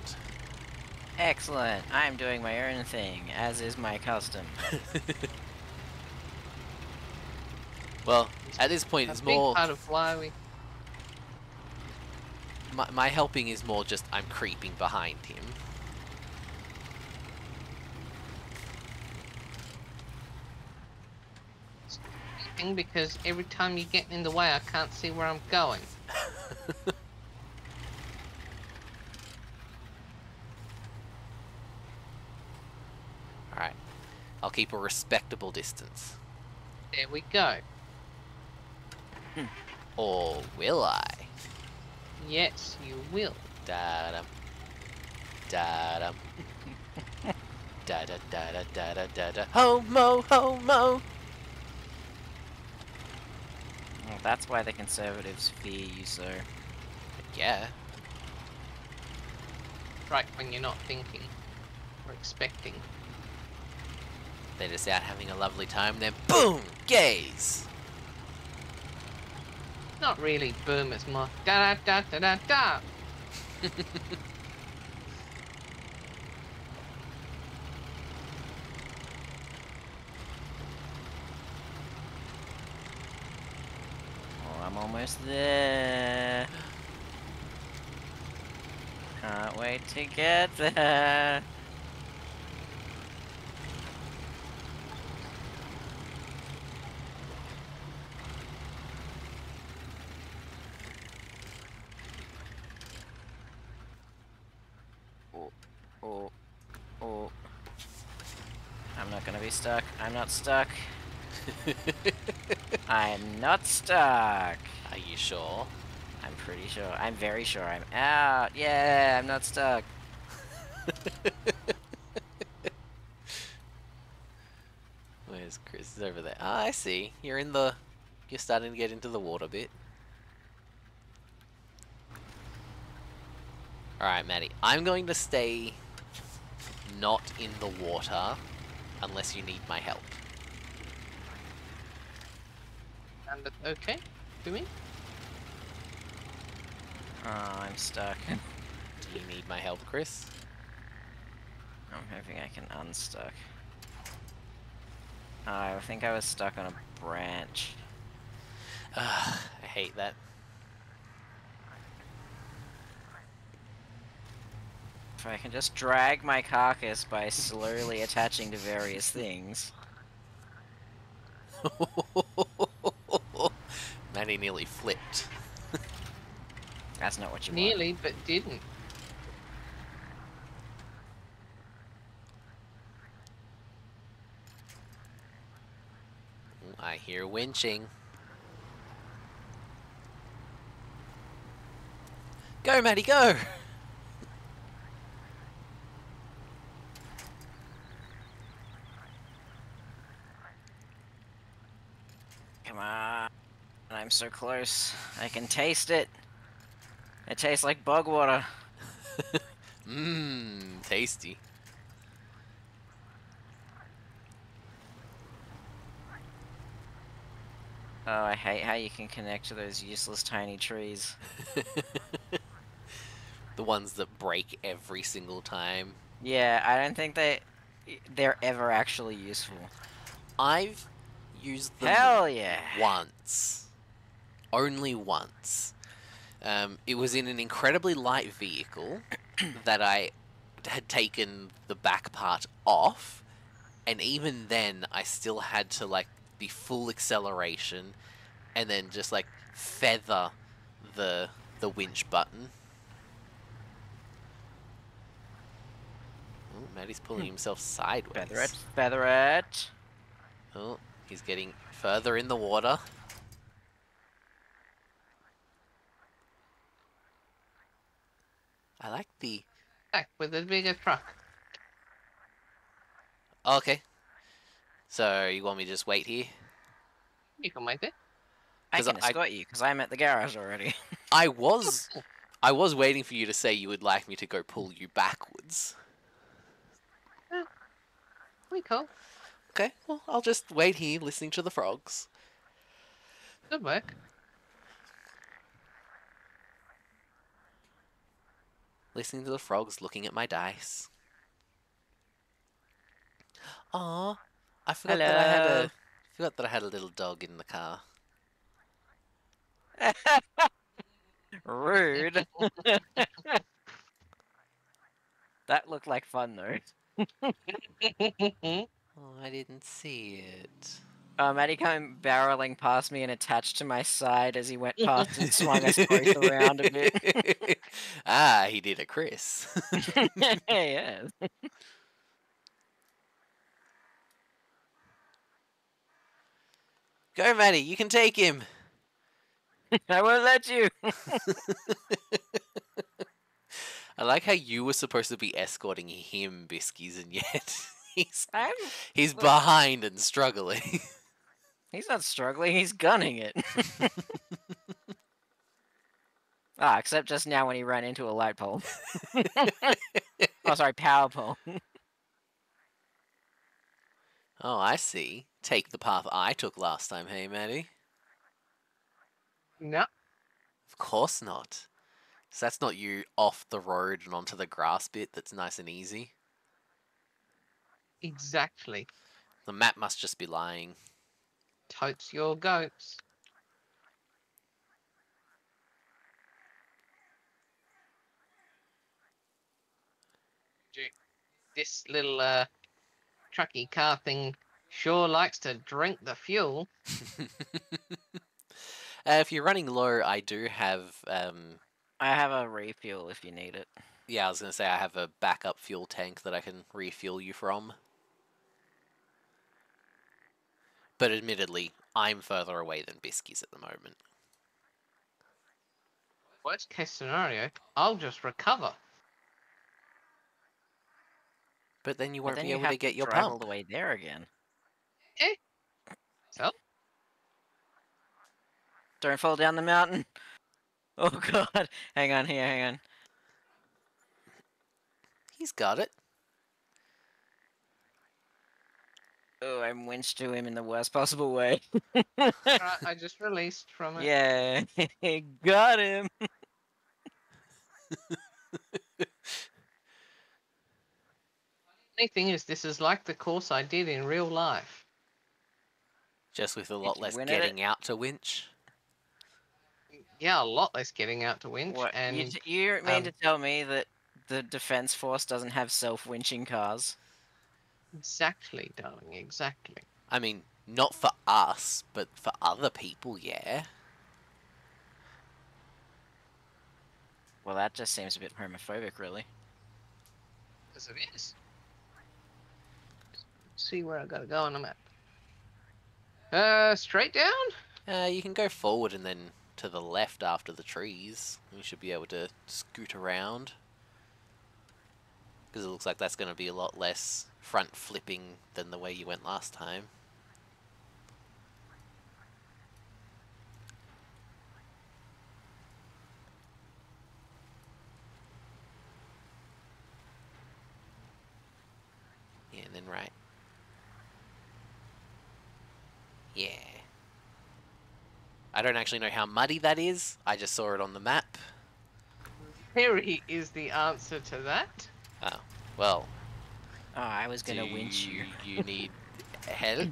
Excellent. I'm doing my own thing, as is my custom. Well, at this point, it's more... How to fly, we... My, my helping is more just I'm creeping behind him. It's creeping because every time you get in the way, I can't see where I'm going. Alright. I'll keep a respectable distance. There we go. Hmm. Or will I? Yes, you will. Da dum, da dum, da da da da da da da da. Homo, homo. Well, that's why the conservatives fear you, sir. Yeah. Right when you're not thinking or expecting. They're just out having a lovely time. Then boom, gays. Not really boom, it's more da da da da da da. Oh, I'm almost there. Can't wait to get there. Stuck. I'm not stuck. I'm not stuck. Are you sure? I'm pretty sure. I'm very sure. I'm out. Yeah, I'm not stuck. Where's Chris? He's over there. Oh, I see. You're in the. You're starting to get into the water bit. All right, Matty. I'm going to stay. Not in the water. Unless you need my help. And okay, do we? Oh, I'm stuck. Do you need my help, Chris? I'm hoping I can unstuck. Oh, I think I was stuck on a branch. Ugh, I hate that. If I can just drag my carcass by slowly attaching to various things. Matty nearly flipped. That's not what you nearly, want. Nearly, but didn't. I hear winching. Go, Matty, go! I'm so close. I can taste it. It tastes like bug water. Mmm, tasty. Oh, I hate how you can connect to those useless tiny trees. The ones that break every single time. Yeah, I don't think they, they're ever actually useful. I've used them Hell yeah. once. Only once. Um, it was in an incredibly light vehicle that I had taken the back part off, and even then I still had to like be full acceleration and then just like feather the the winch button. Oh, Matty's pulling himself sideways. Feather it, feather it. Oh, he's getting further in the water. I like the... With a bigger truck. Okay. So, you want me to just wait here? You can wait there. I can escort I... you, because I'm at the garage already. I was... I was waiting for you to say you would like me to go pull you backwards. Uh, we cool. Okay, well, I'll just wait here, listening to the frogs. Good work. listening to the frogs, looking at my dice. Aww, I forgot Hello. that I had a forgot that I had a little dog in the car. Rude. That looked like fun though. Oh, I didn't see it. Uh, Matty came barreling past me and attached to my side as he went past and swung us both around a bit. Ah, he did a Chris. Yeah. Go, Matty, you can take him. I won't let you. I like how you were supposed to be escorting him, Biskies, and yet he's, he's behind and struggling. He's not struggling, he's gunning it. Ah, except just now when he ran into a light pole. Oh, sorry, power pole. Oh, I see. Take the path I took last time, hey, Matty? No. Of course not. So that's not you off the road and onto the grass bit that's nice and easy? Exactly. The map must just be lying. Totes your goats. This little uh, trucky car thing sure likes to drink the fuel. Uh, if you're running low, I do have... Um, I have a refuel if you need it. Yeah, I was going to say I have a backup fuel tank that I can refuel you from. But admittedly, I'm further away than Biskies at the moment. Worst case scenario, I'll just recover. But then you won't then be you able have to get to your drive pump all the way there again. Eh? So? Don't fall down the mountain. Oh god. Hang on here, hang on. He's got it. Oh, I winched to him in the worst possible way. Right, I just released from it. Yeah, got him. Funny thing is, this is like the course I did in real life. Just with a lot less getting out to winch. Yeah, a lot less getting out to winch. What, and you, you mean um, to tell me that the Defence Force doesn't have self-winching cars? Exactly, darling, exactly. I mean, not for us, but for other people, yeah. Well, that just seems a bit homophobic, really. Because it is. Let's see where I gotta go on the map. Uh, straight down? Uh, you can go forward and then... to the left after the trees. We should be able to scoot around. Because it looks like that's going to be a lot less front flipping than the way you went last time. Yeah, and then right. Yeah. I don't actually know how muddy that is. I just saw it on the map. Perry is the answer to that. Oh, well. Oh, I was going to winch you. You need help?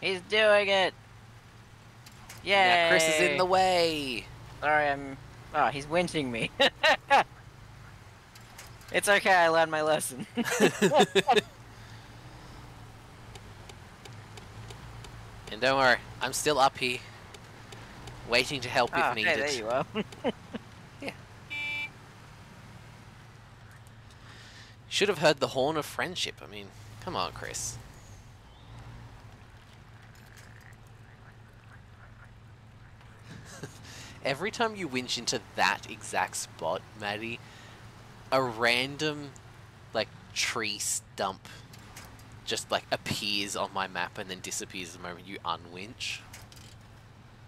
He's doing it! Yay! Now Chris is in the way! Sorry, I'm... Oh, he's winching me. It's okay, I learned my lesson. And don't worry, I'm still up here, waiting to help oh, if needed. Hey, there you are. Yeah. Should have heard the horn of friendship. I mean, come on, Chris. Every time you winch into that exact spot, Matty, a random, like, tree stump just, like, appears on my map and then disappears the moment you unwinch.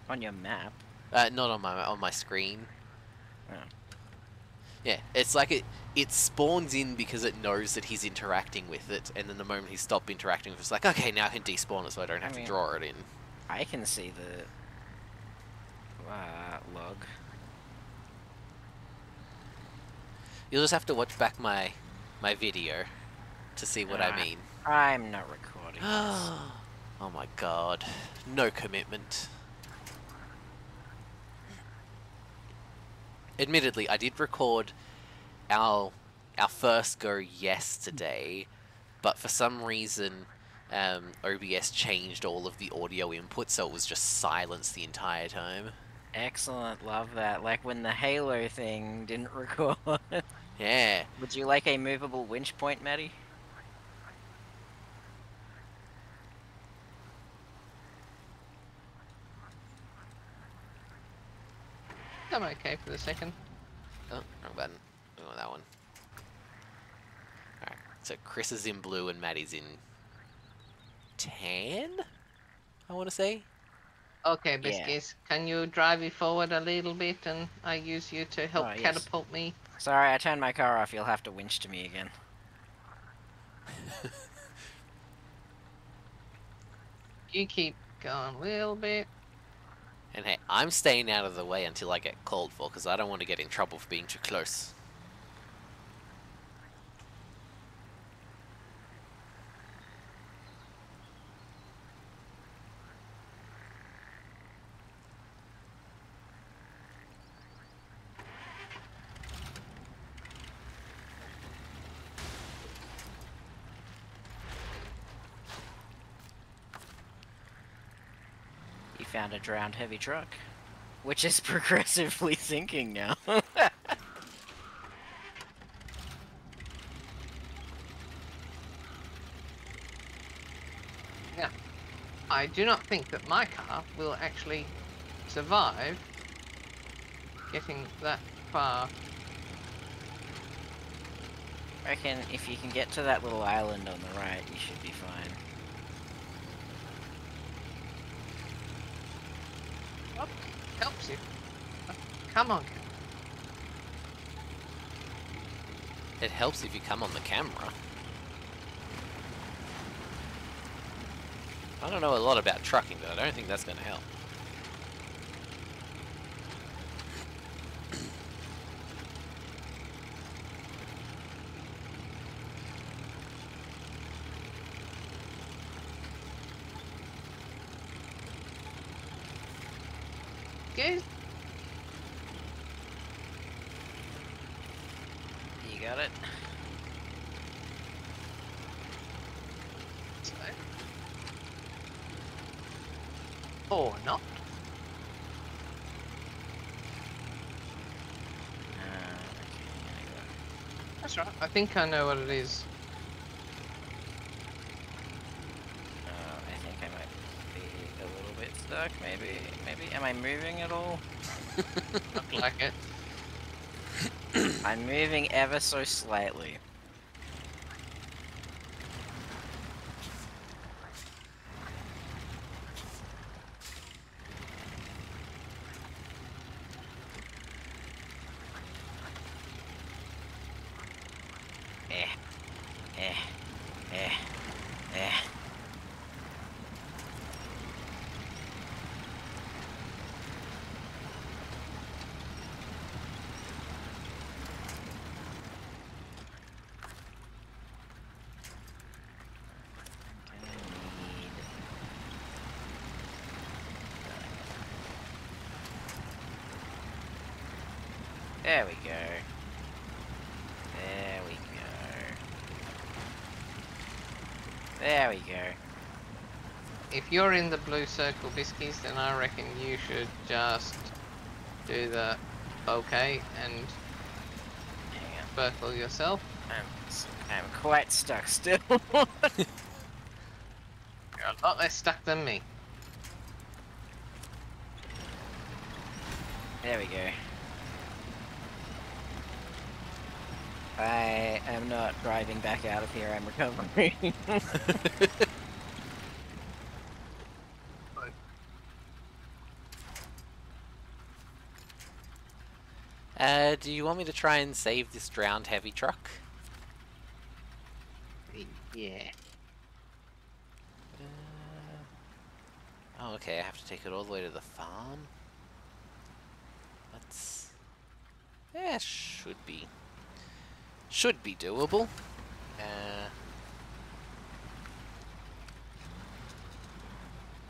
On your map? Uh, not on my on my screen. Oh. Yeah, it's like it it spawns in because it knows that he's interacting with it, and then the moment he stopped interacting with it, it's like, okay, now I can despawn it so I don't have I mean, to draw it in. I can see the uh, log. You'll just have to watch back my my video to see what uh, I mean. I'm not recording this. Oh my god. No commitment. Admittedly, I did record our our first go yesterday, but for some reason um, O B S changed all of the audio input, so it was just silence the entire time. Excellent, love that. Like when the Halo thing didn't record. Yeah. Would you like a movable winch point, Matty? I'm okay for the second. Oh, wrong button. Oh, that one. Alright, so Chris is in blue and Matty's in tan? I want to say. Okay, Biscuits, yeah. Can you drive me forward a little bit and I use you to help oh, catapult yes. me? Sorry, I turned my car off. You'll have to winch to me again. You keep going a little bit. And hey, I'm staying out of the way until I get called for, because I don't want to get in trouble for being too close. Found a drowned heavy truck, which is progressively sinking now. Now, I do not think that my car will actually survive getting that far. I reckon if you can get to that little island on the right, you should be fine. Helps you. Come on. It helps if you come on the camera. I don't know a lot about trucking, but I don't think that's going to help. Good. You got it. So. Or not. Uh, That's right. I think I know what it is. Maybe, maybe. Am I moving at all? Look like it. I'm moving ever so slightly. Eh, eh, eh, eh. There we go. There we go. There we go. If you're in the blue circle, Biscuits, then I reckon you should just do the okay and circle yourself. I'm, I'm quite stuck still. You're a lot less stuck than me. There we go. I am not driving back out of here, I'm recovering. Uh, do you want me to try and save this drowned heavy truck? Yeah. Uh, oh, okay, I have to take it all the way to the farm. Let's... Yeah, should be. Should be doable. Uh...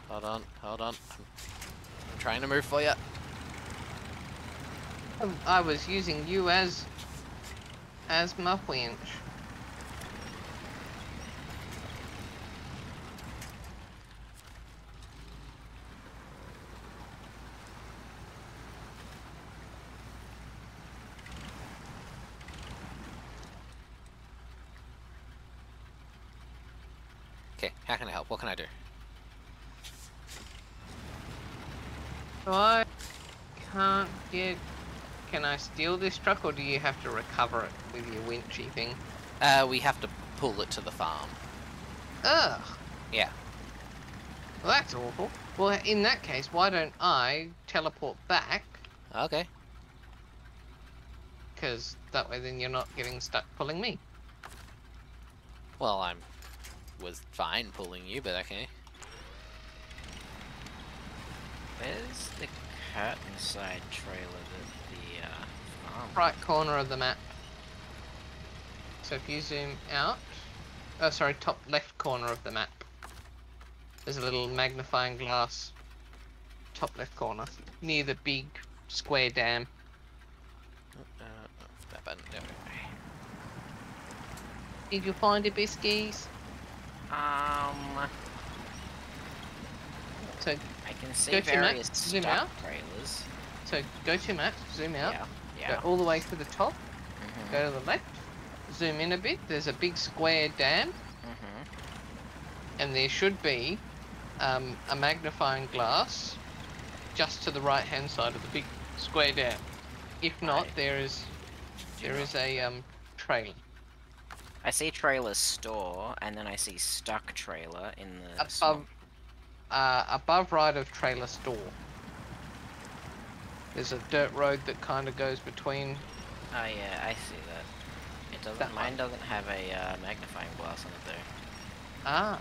Hold on, hold on. I'm, I'm trying to move for you. I was using you as... as my winch. Okay, how can I help? What can I do? I can't get... Can I steal this truck, or do you have to recover it with your winchy thing? Uh, we have to pull it to the farm. Ugh. Yeah. Well, that's awful. Well, in that case, why don't I teleport back? Okay. Because that way then you're not getting stuck pulling me. Well, I'm... was fine pulling you, but okay. Where's the curtain side trailer that the uh, farm? Right corner of the map. So if you zoom out, oh sorry, top left corner of the map. There's a little magnifying glass, top left corner, near the big square dam. Uh, that button, there we go. Did you find it, Biskies? Um. So. I can see various stock trailers. So go to map, zoom out, yeah, yeah. Go all the way to the top, mm-hmm. Go to the left, zoom in a bit, there's a big square dam, mm-hmm. And there should be um, a magnifying glass just to the right hand side of the big square dam. If not, right. there is there is a um, trailer. I see trailer store, and then I see stock trailer in the... Above, small... Uh, above right of trailer store. There's a dirt road that kind of goes between. Oh yeah, I see that. It doesn't. That mine doesn't have a uh, magnifying glass on it though. Ah,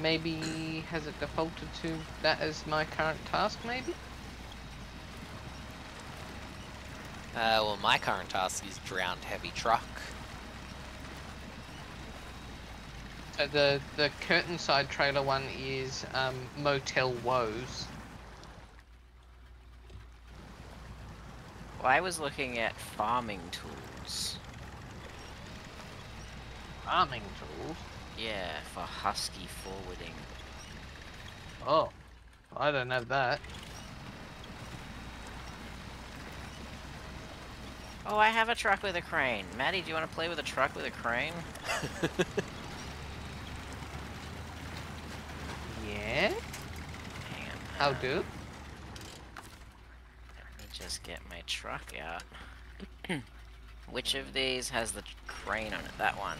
maybe has it defaulted to that as my current task? Maybe. Uh, well, my current task is drowned heavy truck. So the the curtain side trailer one is um, Motel Woes. Well, I was looking at farming tools. Farming tools? Yeah, for husky forwarding. Oh, I don't have that. Oh, I have a truck with a crane. Matty, do you want to play with a truck with a crane? Yeah? Hang on. I'll do. Let me just get my truck out. Which of these has the crane on it? That one.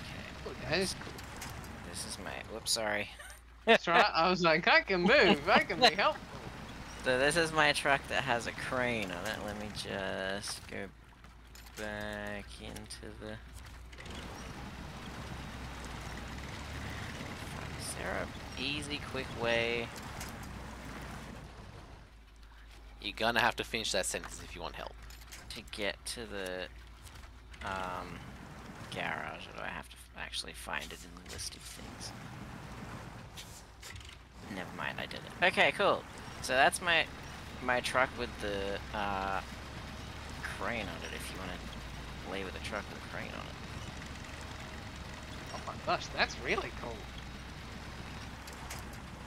Okay. Oh, that is cool. This is my... Whoops, sorry. That's right. I was like, I can move. I can be helpful. So this is my truck that has a crane on it. Let me just go... back into the... Is there an easy, quick way? You're gonna have to finish that sentence if you want help. To get to the um, garage, or do I have to actually find it in the list of things? Never mind, I did it. Okay, cool. So that's my my truck with the uh, crane on it. If you want to lay with a truck with a crane on it. Oh my gosh, that's really cool.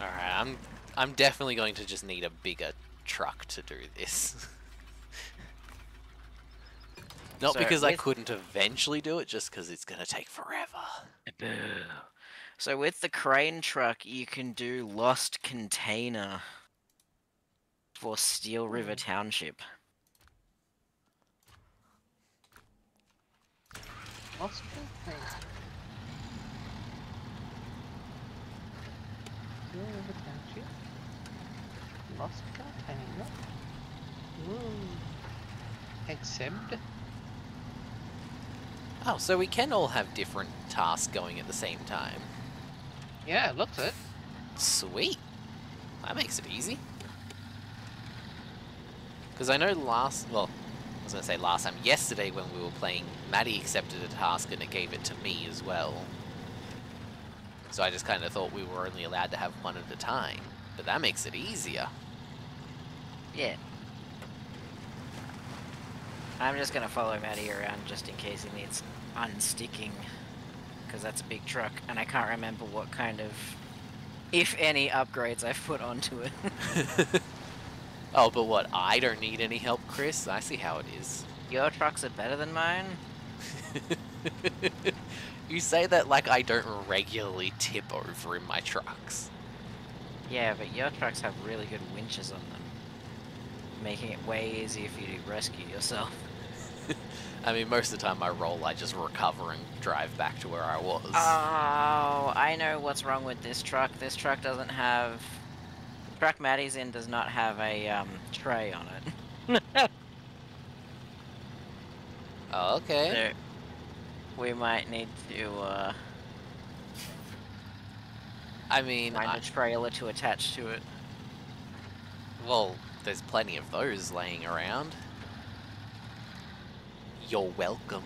All right, I'm I'm definitely going to just need a bigger truck to do this. Not so because with... I couldn't eventually do it, just because it's gonna take forever. So with the crane truck, you can do lost container for Steel River Township. Lost container. all over the country. Lost that, hang up. Whoa. Except. Oh, so we can all have different tasks going at the same time. Yeah, it looks it. Sweet. That makes it easy. Because I know last, well, I was going to say last time, yesterday when we were playing, Matty accepted a task and it gave it to me as well. So I just kind of thought we were only allowed to have one at a time. But that makes it easier. Yeah. I'm just going to follow Matty around just in case he needs unsticking. Because that's a big truck, and I can't remember what kind of, if any, upgrades I've put onto it. Oh, but what? I don't need any help, Chris. I see how it is. Your trucks are better than mine. You say that like I don't regularly tip over in my trucks. Yeah, but your trucks have really good winches on them, making it way easier for you to rescue yourself. I mean, most of the time I roll, I just recover and drive back to where I was. Oh, I know what's wrong with this truck. This truck doesn't have... The truck Matty's in does not have a um, tray on it. Oh, okay. So we might need to... Uh, I mean... Find I... a trailer to attach to it. Well, there's plenty of those laying around. You're welcome.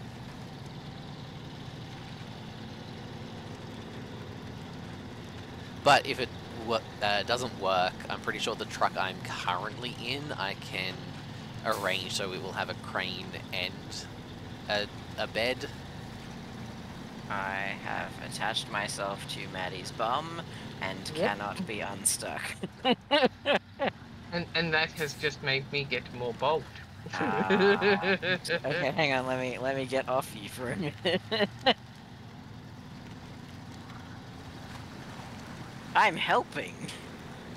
But if it uh, doesn't work, I'm pretty sure the truck I'm currently in, I can arrange so it will have a crane and a, a bed. I have attached myself to Matty's bum and yep. Cannot be unstuck. and, and that has just made me get more bold. Ah. Okay, hang on, let me let me get off you for a minute. I'm helping.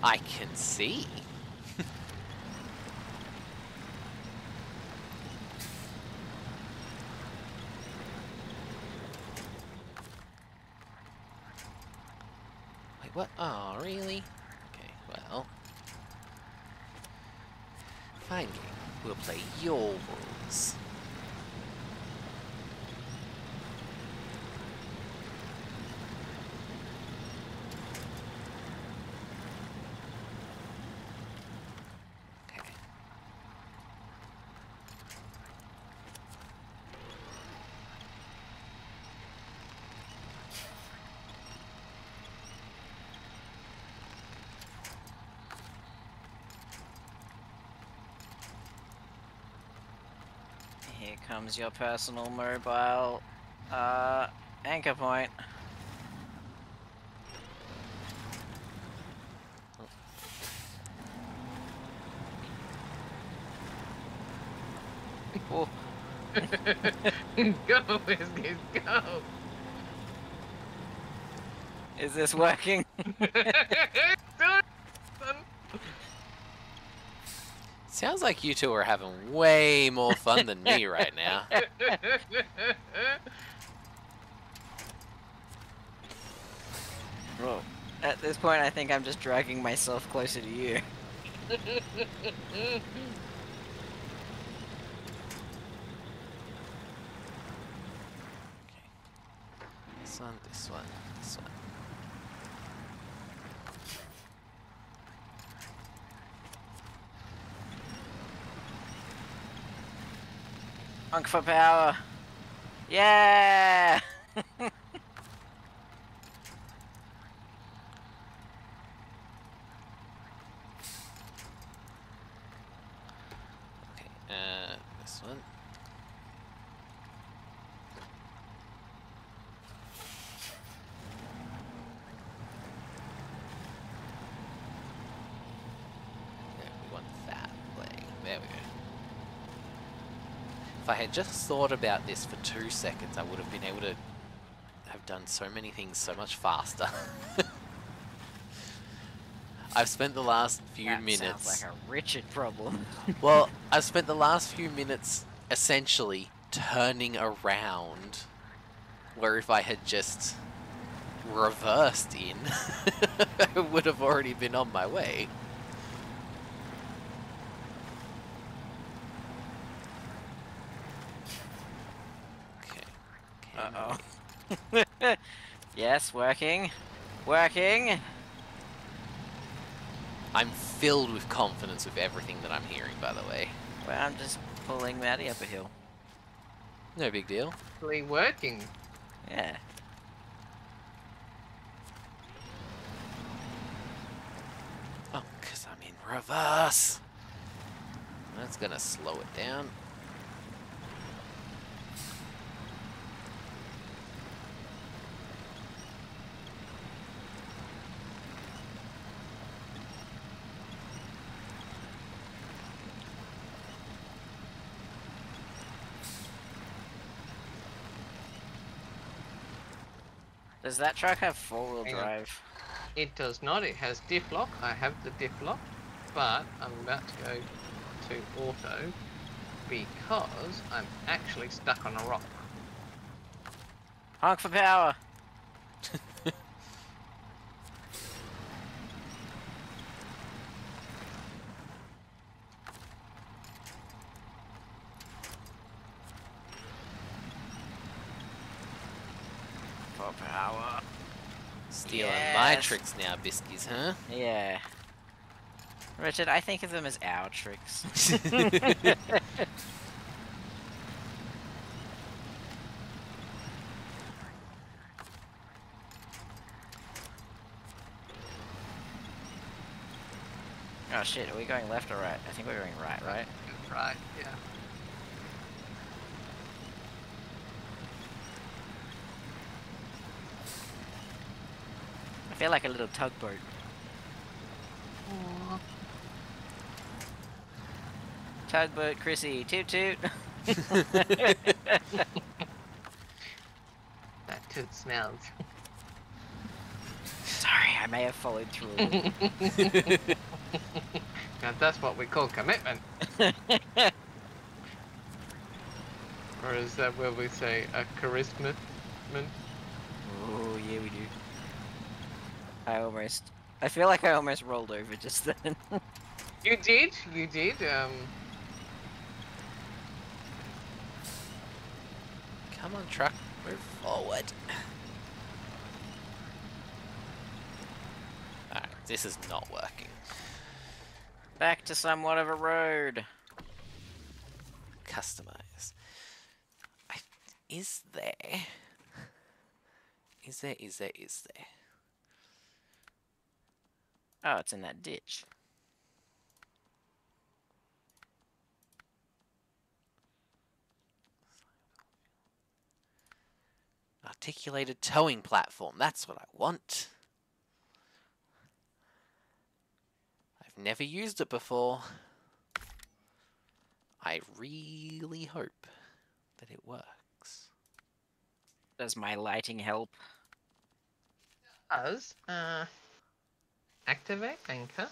I can see. Wait, what? Oh, really? Okay, well. Fine game. We'll play your rules. Okay. Here comes your personal mobile uh, anchor point. Oh. Go, Whiskies, go! Is this working? Sounds like you two are having way more fun than me right now. Whoa. At this point, I think I'm just dragging myself closer to you. Okay. This one, this one, this one. Monk for power. Yeah. If I had just thought about this for two seconds, I would have been able to have done so many things so much faster. I've spent the last few that minutes... Sounds like a Richard problem. Well, I've spent the last few minutes essentially turning around, where if I had just reversed in, I would have already been on my way. Uh oh. Yes, working. Working! I'm filled with confidence with everything that I'm hearing, by the way. Well, I'm just pulling Matty up a hill. No big deal. Really working. Yeah. Oh, because I'm in reverse. That's gonna slow it down. Does that truck have four-wheel drive? It does not. It has diff lock. I have the diff lock, but I'm about to go to auto because I'm actually stuck on a rock. Honk for power! Stealing yes. my tricks now, Biskies, huh? Yeah. Richard, I think of them as our tricks. Oh shit, are we going left or right? I think we're going right, right? Right, yeah. I feel like a little tugboat. Aww. Tugboat Chrissy, toot toot! That toot smells. Sorry, I may have followed through. Now that's what we call commitment. Or is that where we say a charisma? Oh yeah, we do. I almost... I feel like I almost rolled over just then. You did, you did, um... Come on, truck, move forward. Alright, this is not working. Back to somewhat of a road. Customize. I... Is there... Is there, is there, is there... Oh, it's in that ditch. Articulated towing platform. That's what I want. I've never used it before. I really hope that it works. Does my lighting help? It does. Uh... Activate anchor,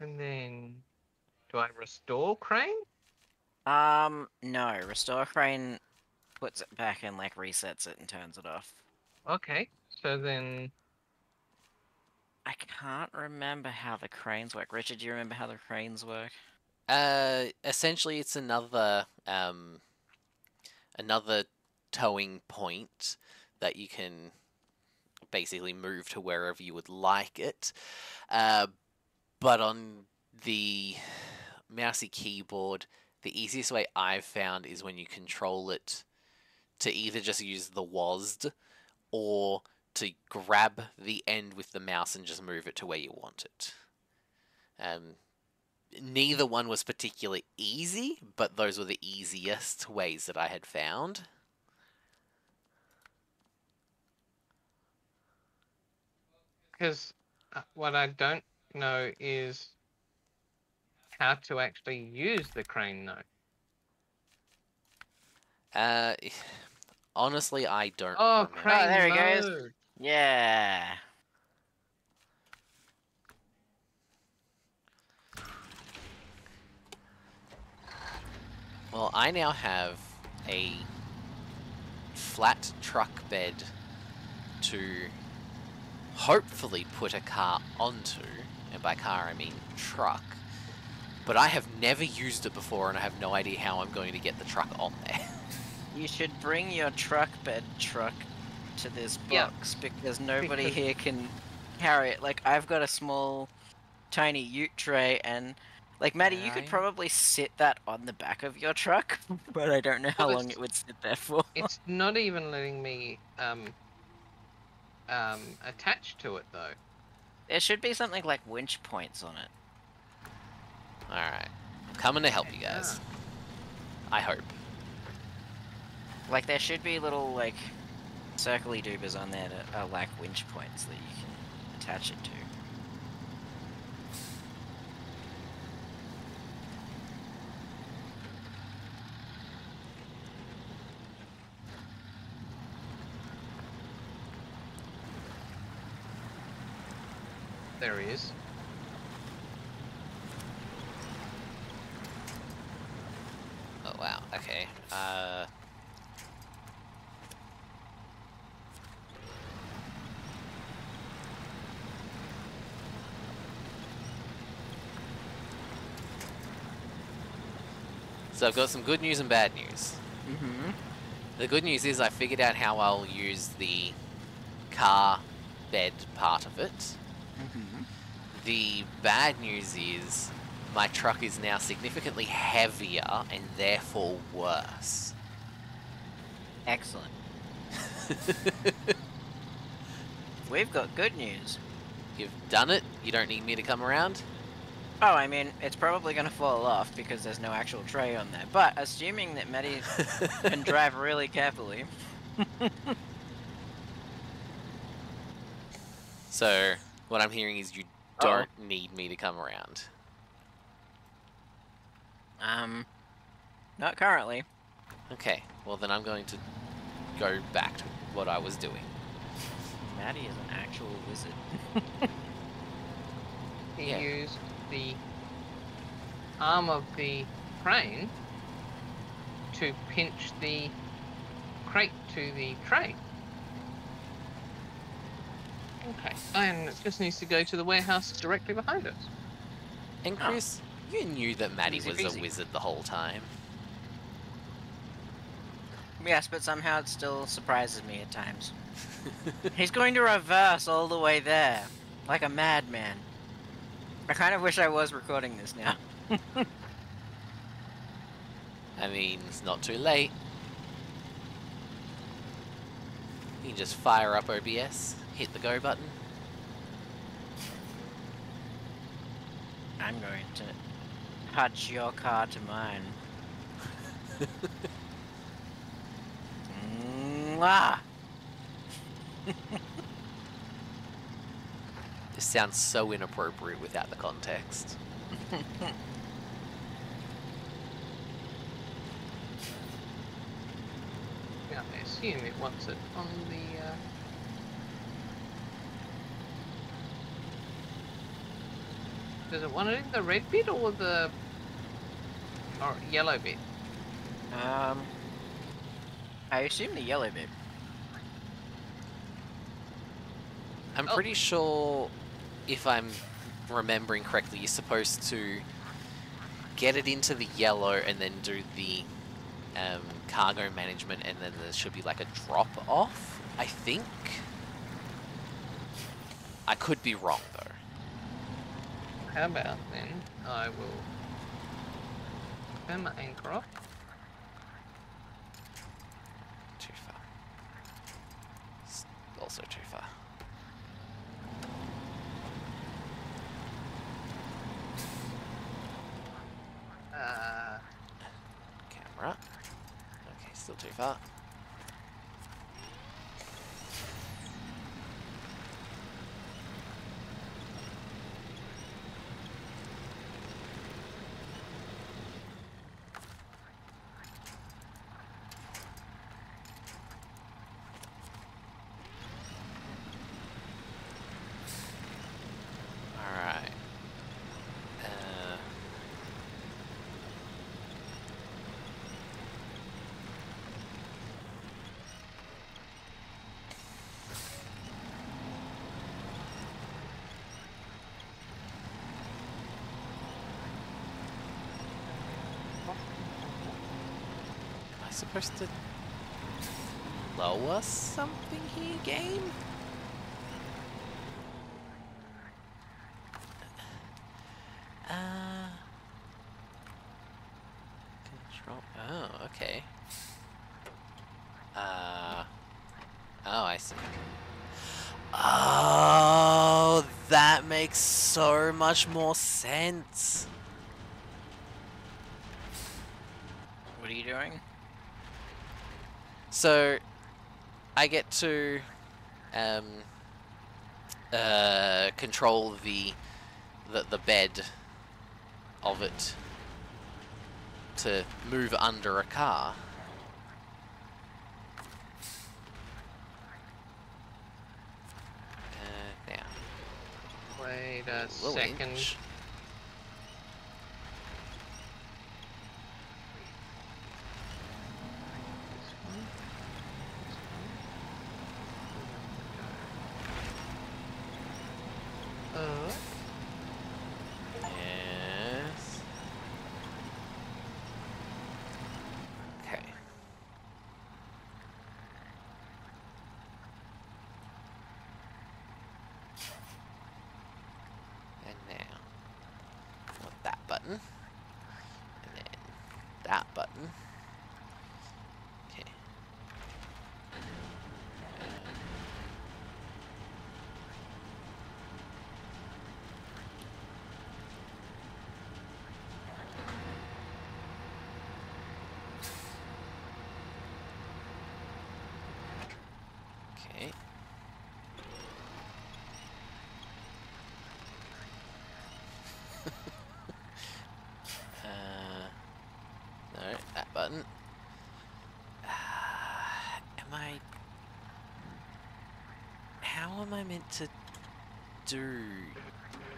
and then do I restore crane? Um, no. Restore crane puts it back and like resets it and turns it off. Okay, so then I can't remember how the cranes work. Richard, do you remember how the cranes work? Uh, essentially, it's another um, another towing point that you can basically move to wherever you would like it, uh, but on the mousy keyboard the easiest way I've found is when you control it to either just use the W A S D or to grab the end with the mouse and just move it to where you want it. Um, neither one was particularly easy, but those were the easiest ways that I had found. Because what I don't know is how to actually use the crane, though. Uh, honestly, I don't Oh, remember. crane Oh, there he goes. Yeah. Well, I now have a flat truck bed to hopefully put a car onto, and by car I mean truck, but I have never used it before and I have no idea how I'm going to get the truck on there. You should bring your truck bed truck to this box, yep, because nobody because... here can carry it. Like, I've got a small, tiny ute tray and... Like, Matty, you could probably sit that on the back of your truck, but I don't know how long it would sit there for. It's not even letting me um, um, attach to it, though. There should be something like winch points on it. Alright. I'm coming to help you guys. I hope. Like, there should be little, like, circly doobers on there that are like winch points that you can attach it to. There he is. Oh wow, okay. Uh So I've got some good news and bad news. Mm-hmm. The good news is I figured out how I'll use the car bed part of it. Mm-hmm. The bad news is my truck is now significantly heavier and therefore worse. Excellent. We've got good news. You've done it. You don't need me to come around. Oh, I mean, it's probably going to fall off because there's no actual tray on there. But assuming that Matty can drive really carefully. So... what I'm hearing is you don't oh. need me to come around. Um, not currently. Okay, well then I'm going to go back to what I was doing. Matty is an actual wizard. He yeah. used the arm of the crane to pinch the crate to the tray. Okay, and it just needs to go to the warehouse directly behind us. And Chris, oh. you knew that Matty was easy. a wizard the whole time. Yes, but somehow it still surprises me at times. He's going to reverse all the way there, like a madman. I kind of wish I was recording this now. I mean, it's not too late. You can just fire up O B S. Hit the go button. I'm going to touch your car to mine. Mwah! This sounds so inappropriate without the context. Yeah, I assume it wants it on the... Uh... Does it want it in the red bit or the or yellow bit? Um, I assume the yellow bit. I'm oh. pretty sure, if I'm remembering correctly, you're supposed to get it into the yellow and then do the um, cargo management, and then there should be like a drop off, I think. I could be wrong though. How about then, I will turn my anchor off. Too far. It's also too far. Uh, Camera. Okay, still too far. supposed to lower something here, game? Uh, control. Oh, okay. Uh, oh, I see. Oh, that makes so much more sense. What are you doing? So, I get to um, uh, control the, the the bed of it to move under a car. Wait a, a second. Inch. Uh. Yes. Okay. And now, with that button, and then that button. Okay. Okay. uh, no, that button. Uh, am I? How am I meant to do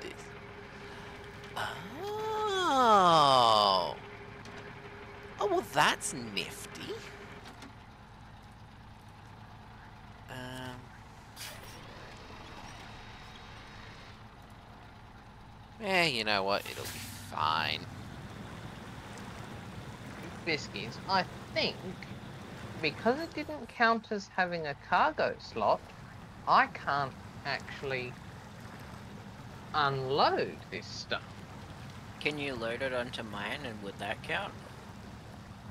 this? Oh. Oh, well, that's nifty. Eh, you know what? It'll be fine. Biscuits, I think, because it didn't count as having a cargo slot, I can't actually unload this stuff. Can you load it onto mine, and would that count?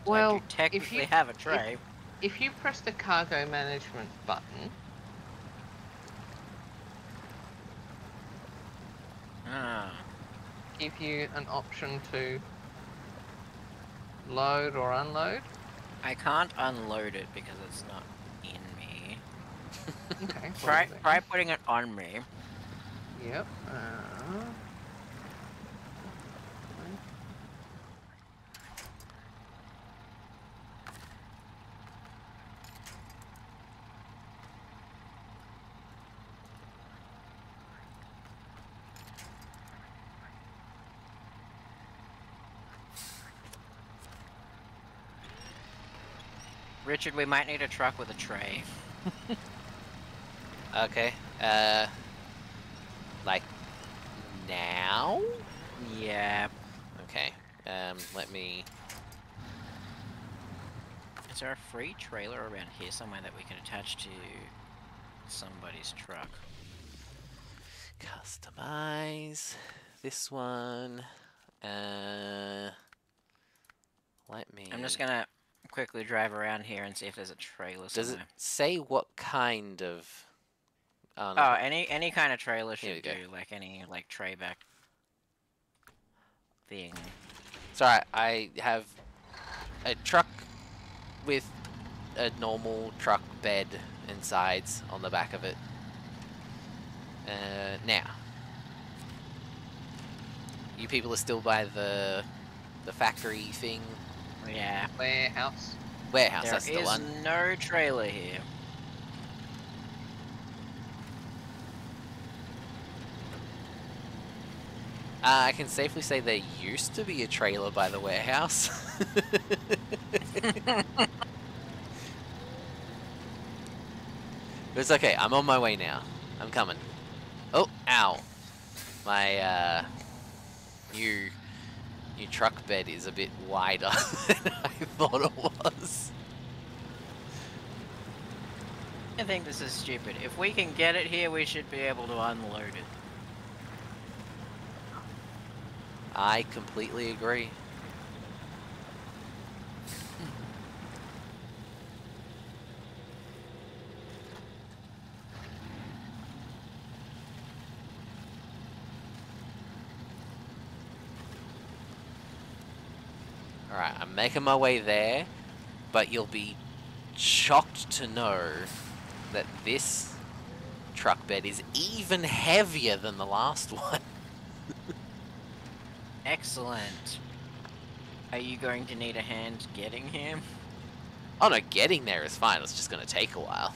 So well, you technically if you, have a tray. If, if you press the cargo management button. Ah. Give you an option to load or unload. I can't unload it because it's not in me. Okay. try try putting it on me. Yep. Uh, Richard, we might need a truck with a tray. Okay, uh... like... now? Yeah. Okay, um, let me... Is there a free trailer around here somewhere that we can attach to somebody's truck? Customize... this one... Uh... let me... I'm just gonna... quickly drive around here and see if there's a trailer somewhere. Does it say what kind of... Oh, no. Oh, any any kind of trailer should do, go. Like any like tray back thing. Sorry, I have a truck with a normal truck bed and sides on the back of it. Uh, now, you people are still by the the factory thing. Yeah. Warehouse. Warehouse, there that's the one. There is no trailer here. Uh, I can safely say there used to be a trailer by the warehouse. It's okay, I'm on my way now. I'm coming. Oh, ow. My, uh... new... Your truck bed is a bit wider than I thought it was. This is stupid. If we can get it here, we should be able to unload it. I completely agree. Alright, I'm making my way there, but you'll be shocked to know that this truck bed is even heavier than the last one. Excellent. Are you going to need a hand getting him? Oh no, getting there is fine, it's just going to take a while.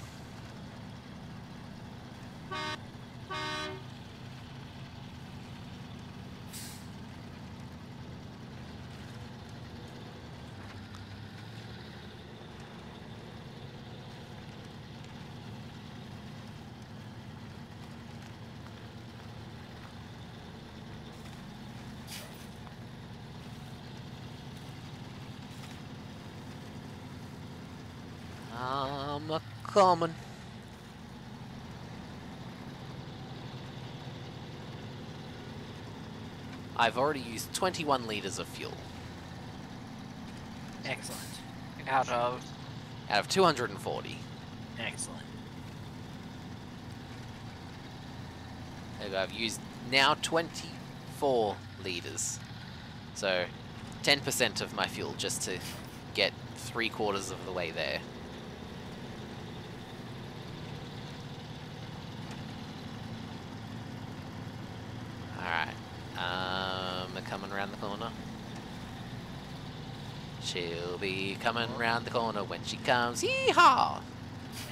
Common. I've already used twenty-one litres of fuel. Excellent. Out of? Out of two hundred forty. Excellent. And I've used now twenty-four litres. So ten percent of my fuel just to get three quarters of the way there. She'll be coming round the corner when she comes. Yeehaw!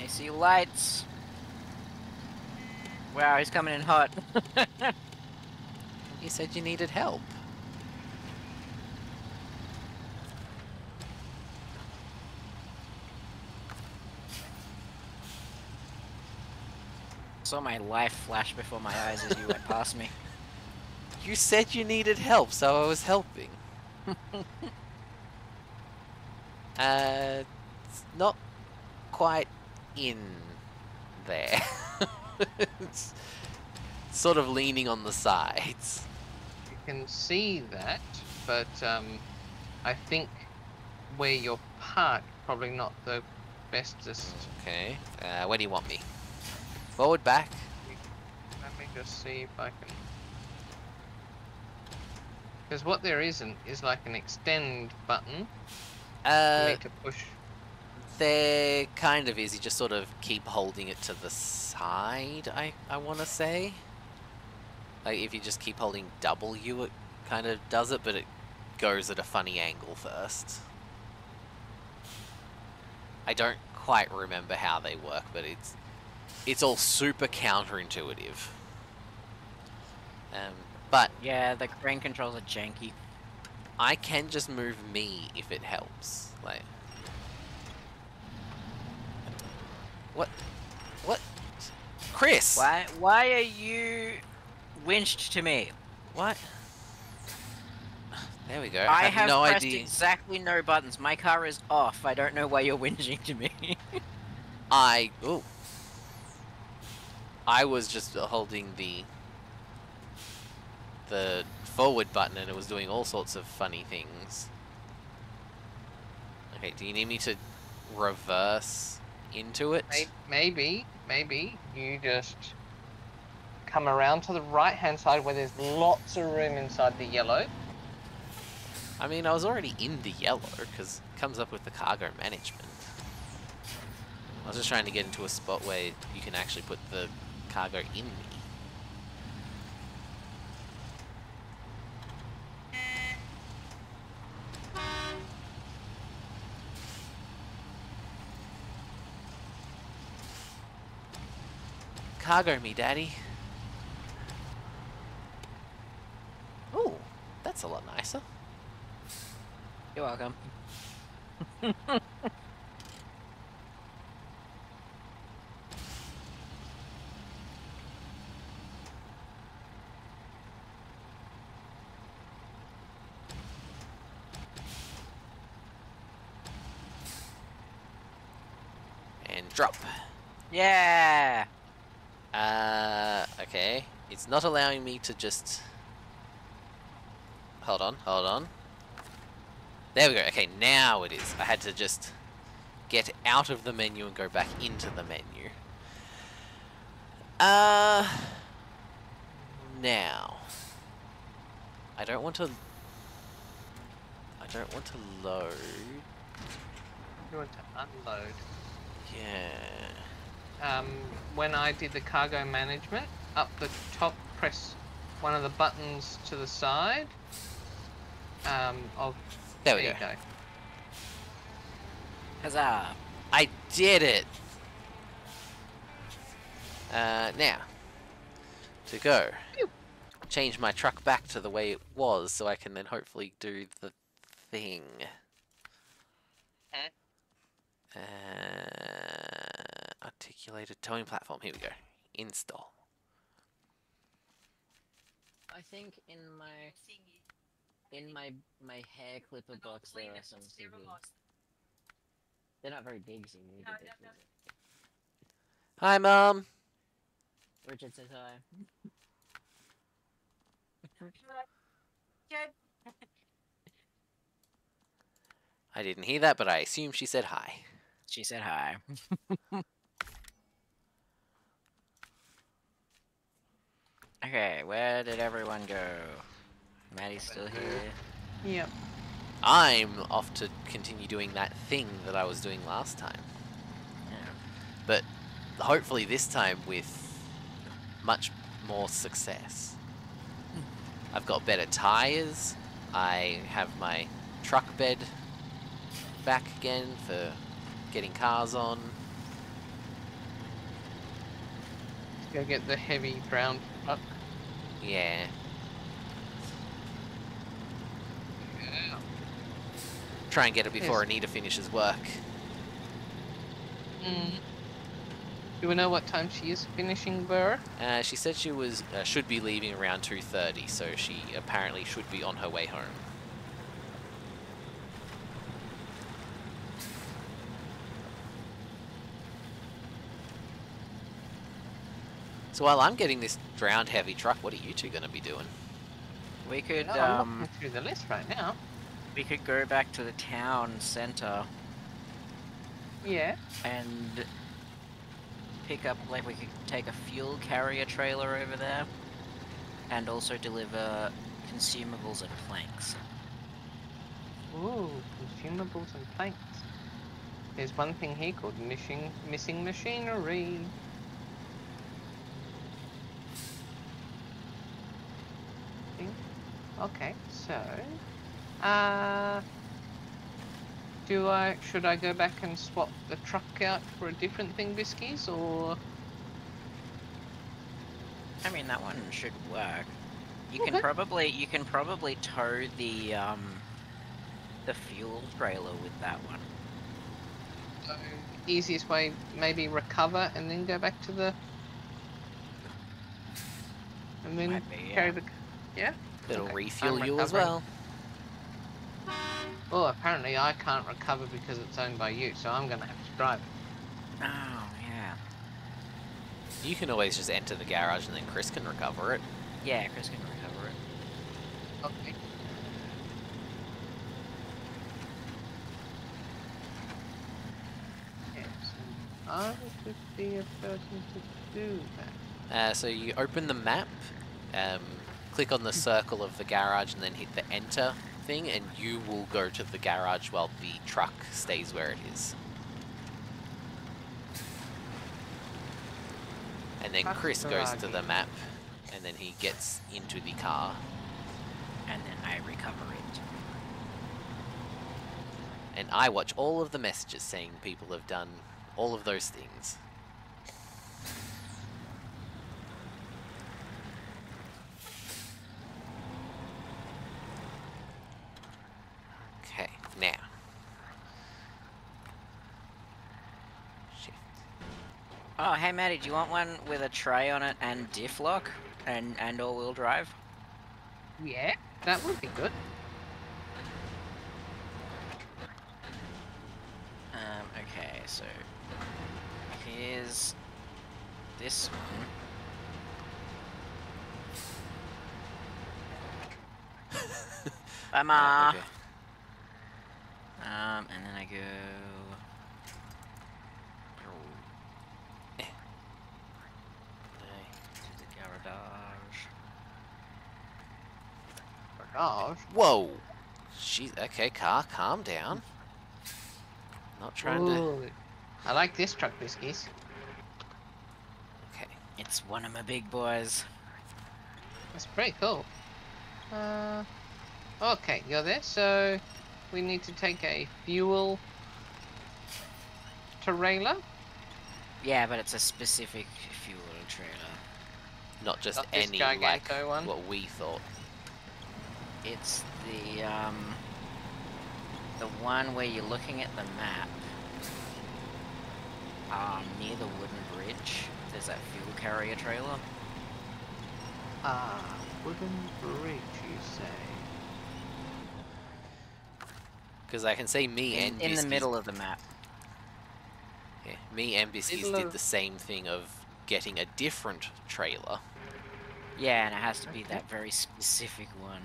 I see lights. Wow, he's coming in hot. You said you needed help. I saw my life flash before my eyes as you went past me. You said you needed help, so I was helping. Uh, it's not quite in there. It's sort of leaning on the sides. You can see that, but um, I think where you're parked, probably not the bestest. Okay, uh, where do you want me? Forward, back? Let me just see if I can... Because what there isn't is like an extend button. Uh, to push. There kind of is, you just sort of keep holding it to the side, I, I want to say. Like, if you just keep holding W, it kind of does it, but it goes at a funny angle first. I don't quite remember how they work, but it's it's all super counterintuitive. Um, but... Yeah, the crane controls are janky. I can just move me if it helps. Like, what? What? Chris! Why? Why are you winched to me? What? There we go. I, I have, have no pressed idea. Exactly no buttons. My car is off. I don't know why you're whinging to me. I. Oh. I was just holding the. The. forward button and it was doing all sorts of funny things. Okay, do you need me to reverse into it? Maybe, maybe you just come around to the right hand side where there's lots of room inside the yellow. I mean, I was already in the yellow because it comes up with the cargo management. I was just trying to get into a spot where you can actually put the cargo in me. Cargo me, Daddy. Ooh, that's a lot nicer. You're welcome. And drop. Yeah! Uh, okay. It's not allowing me to just... Hold on, hold on. There we go. Okay, now it is. I had to just get out of the menu and go back into the menu. Uh... Now... I don't want to... I don't want to load. You want to unload. Yeah. Um, when I did the cargo management, up the top press one of the buttons to the side. Um, of... There we there go. go. Huzzah! I did it! Uh, now. To go. Pew. Change my truck back to the way it was so I can then hopefully do the thing. Huh? Uh, articulated towing platform. Here we go. Install. I think in my in my my hair clipper box there are some C Vs. They're not very big, so you need no, a bit no, no. Hi, Mum. Richard says hi. I didn't hear that, but I assume she said hi. She said hi. Okay, where did everyone go? Matty's still here. Yep. I'm off to continue doing that thing that I was doing last time. Yeah. But hopefully this time with much more success. I've got better tires. I have my truck bed back again for getting cars on. Let's go get the heavy ground truck. Yeah. yeah. Try and get it before yes. Anita finishes work. Mm. Do we know what time she is finishing, Burr? Uh, she said she was uh, should be leaving around two thirty, so she apparently should be on her way home. So while I'm getting this drowned heavy truck, what are you two going to be doing? We could oh, um, I'm looking through the list right now. We could go back to the town centre. Yeah. And pick up, like, we could take a fuel carrier trailer over there and also deliver consumables and planks. Ooh, consumables and planks. There's one thing here called missing, missing machinery. Okay, so, uh, do I, should I go back and swap the truck out for a different thing, Biscuits, or? I mean, that one should work. You okay. can probably, you can probably tow the, um, the fuel trailer with that one. So, easiest way, maybe recover and then go back to the, and then Might be, carry yeah. the, yeah? It'll okay. refuel I'm you recovering. as well. Well, apparently I can't recover because it's owned by you, so I'm going to have to drive it. Oh, yeah. You can always just enter the garage and then Chris can recover it. Yeah, Chris can recover it. Okay. Yes, I would be a person to do that. Uh, so you open the map, um... click on the circle of the garage and then hit the enter thing and you will go to the garage while the truck stays where it is. And then Chris goes to the map and then he gets into the car. And then I recover it. And I watch all of the messages saying people have done all of those things. Oh, hey Matty, do you want one with a tray on it and diff lock and, and all-wheel drive? Yeah, that would be good. Um, okay, so here's this one. Bummer. Okay. Um, and then I go eh. to the garage. Garage? Whoa! She's okay. Car, calm down. Not trying Ooh. to. I like this truck, Whiskies. Okay, it's one of my big boys. That's pretty cool. Uh. Okay, you're there, so we need to take a fuel trailer? Yeah, but it's a specific fuel trailer. Not just Not any, like, one. what we thought. It's the, um, the one where you're looking at the map, um, near the wooden bridge. There's that fuel carrier trailer. Ah, wooden bridge, you say? Because I can see me in, and in Biscuits, the middle of the map. Yeah, me and Biscuits did the same thing of getting a different trailer. Yeah, and it has to be okay. that very specific one.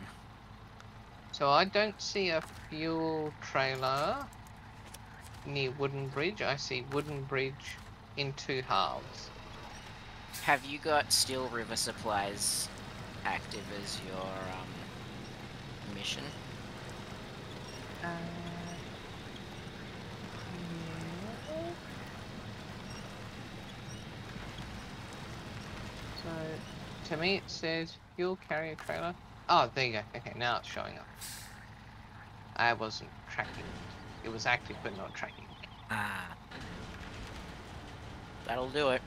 So I don't see a fuel trailer near Wooden Bridge. I see Wooden Bridge in two halves. Have you got Steel River supplies active as your um, mission? Uh, yeah. So, to me it says fuel carrier trailer. Oh, there you go. Okay, now it's showing up. I wasn't tracking it. It was active, but not tracking it. Ah. That'll do it.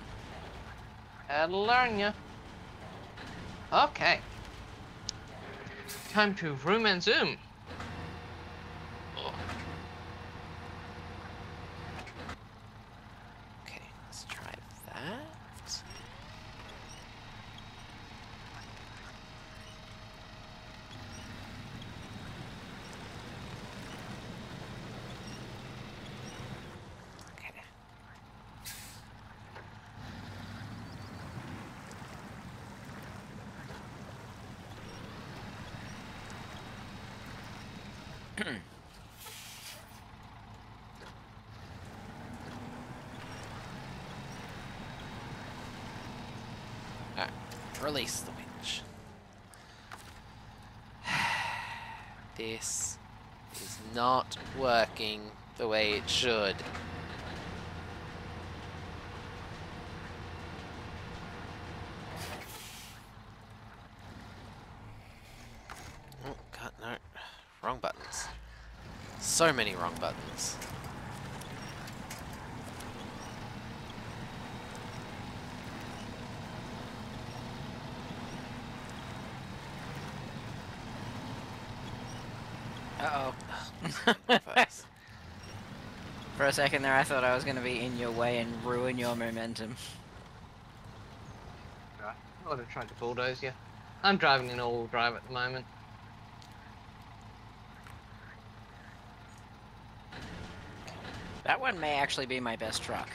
That'll learn ya. Okay. Time to vroom and zoom. Release the winch. This is not working the way it should. Oh god, no. Wrong buttons. So many wrong buttons. For a second there I thought I was going to be in your way and ruin your momentum. Right, I would have tried to bulldoze you. I'm driving in all-wheel drive at the moment. That one may actually be my best truck,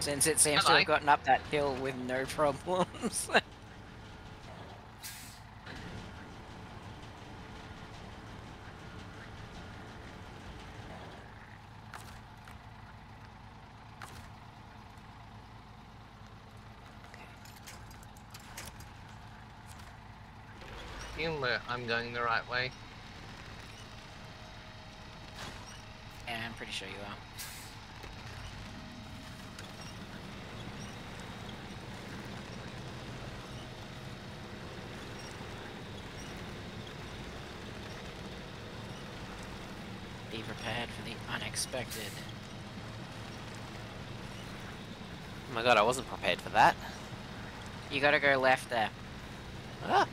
since it seems Hello. to have gotten up that hill with no problems. I'm going the right way. Yeah, I'm pretty sure you are. Be prepared for the unexpected. Oh my god, I wasn't prepared for that. You gotta go left there. Ah!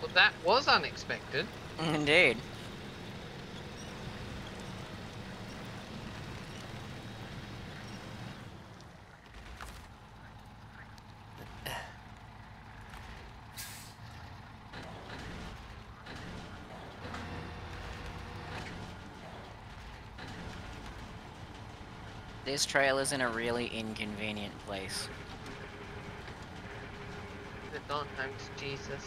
Well, that was unexpected. Indeed. This trailer's in a really inconvenient place. They've gone home to Jesus.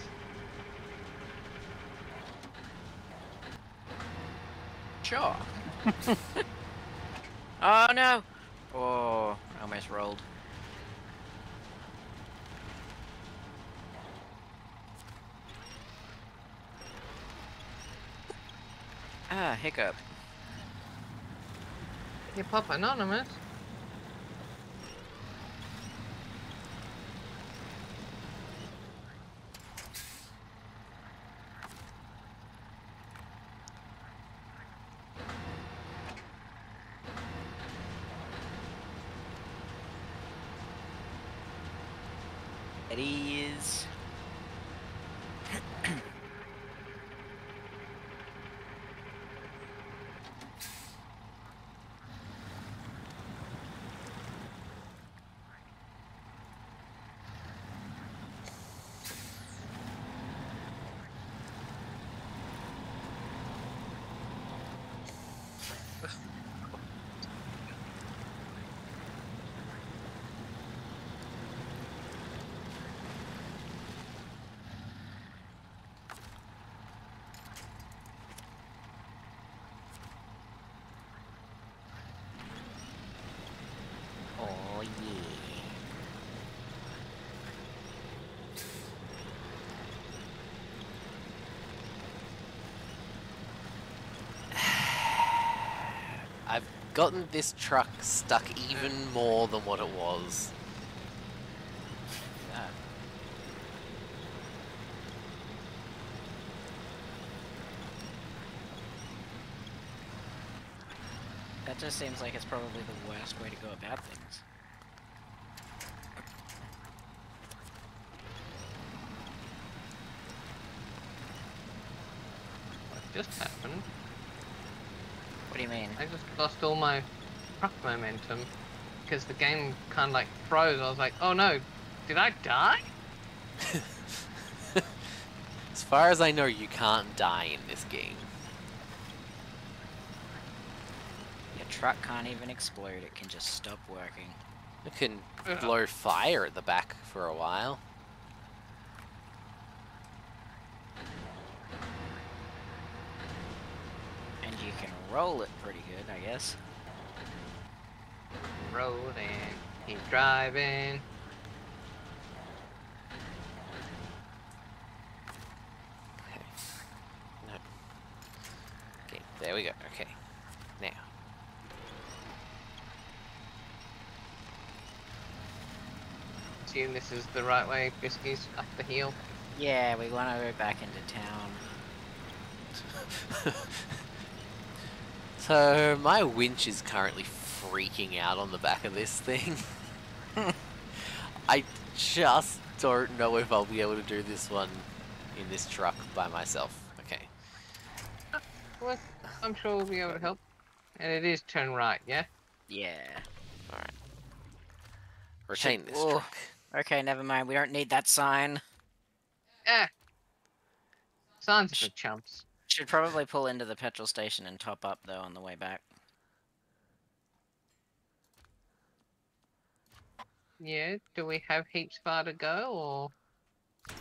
Sure. Oh no! Oh, I almost rolled. Ah, hiccup. You pop anonymous. It is. Gotten this truck stuck even more than what it was. Ah. That just seems like it's probably the worst way to go about things. What just happened? What do you mean? I just lost all my truck momentum because the game kind of like froze. I was like, oh no, did I die? As far as I know, you can't die in this game. Your truck can't even explode, it can just stop working. It can uh. blow fire at the back for a while. Roll it pretty good, I guess. Rolling, keep driving. Okay. No. Okay, there we go. Okay. Now. Assume this is the right way, Biscuits, up the hill. Yeah, we want to go back into town. So, my winch is currently freaking out on the back of this thing. I just don't know if I'll be able to do this one in this truck by myself. Okay. Well, I'm sure we'll be able to help. And it is turn right, yeah? Yeah. Alright. Retain this Whoa. truck. Okay, never mind. We don't need that sign. Yeah. Signs for chumps. Should probably pull into the petrol station and top up, though, on the way back. Yeah, do we have heaps far to go, or...?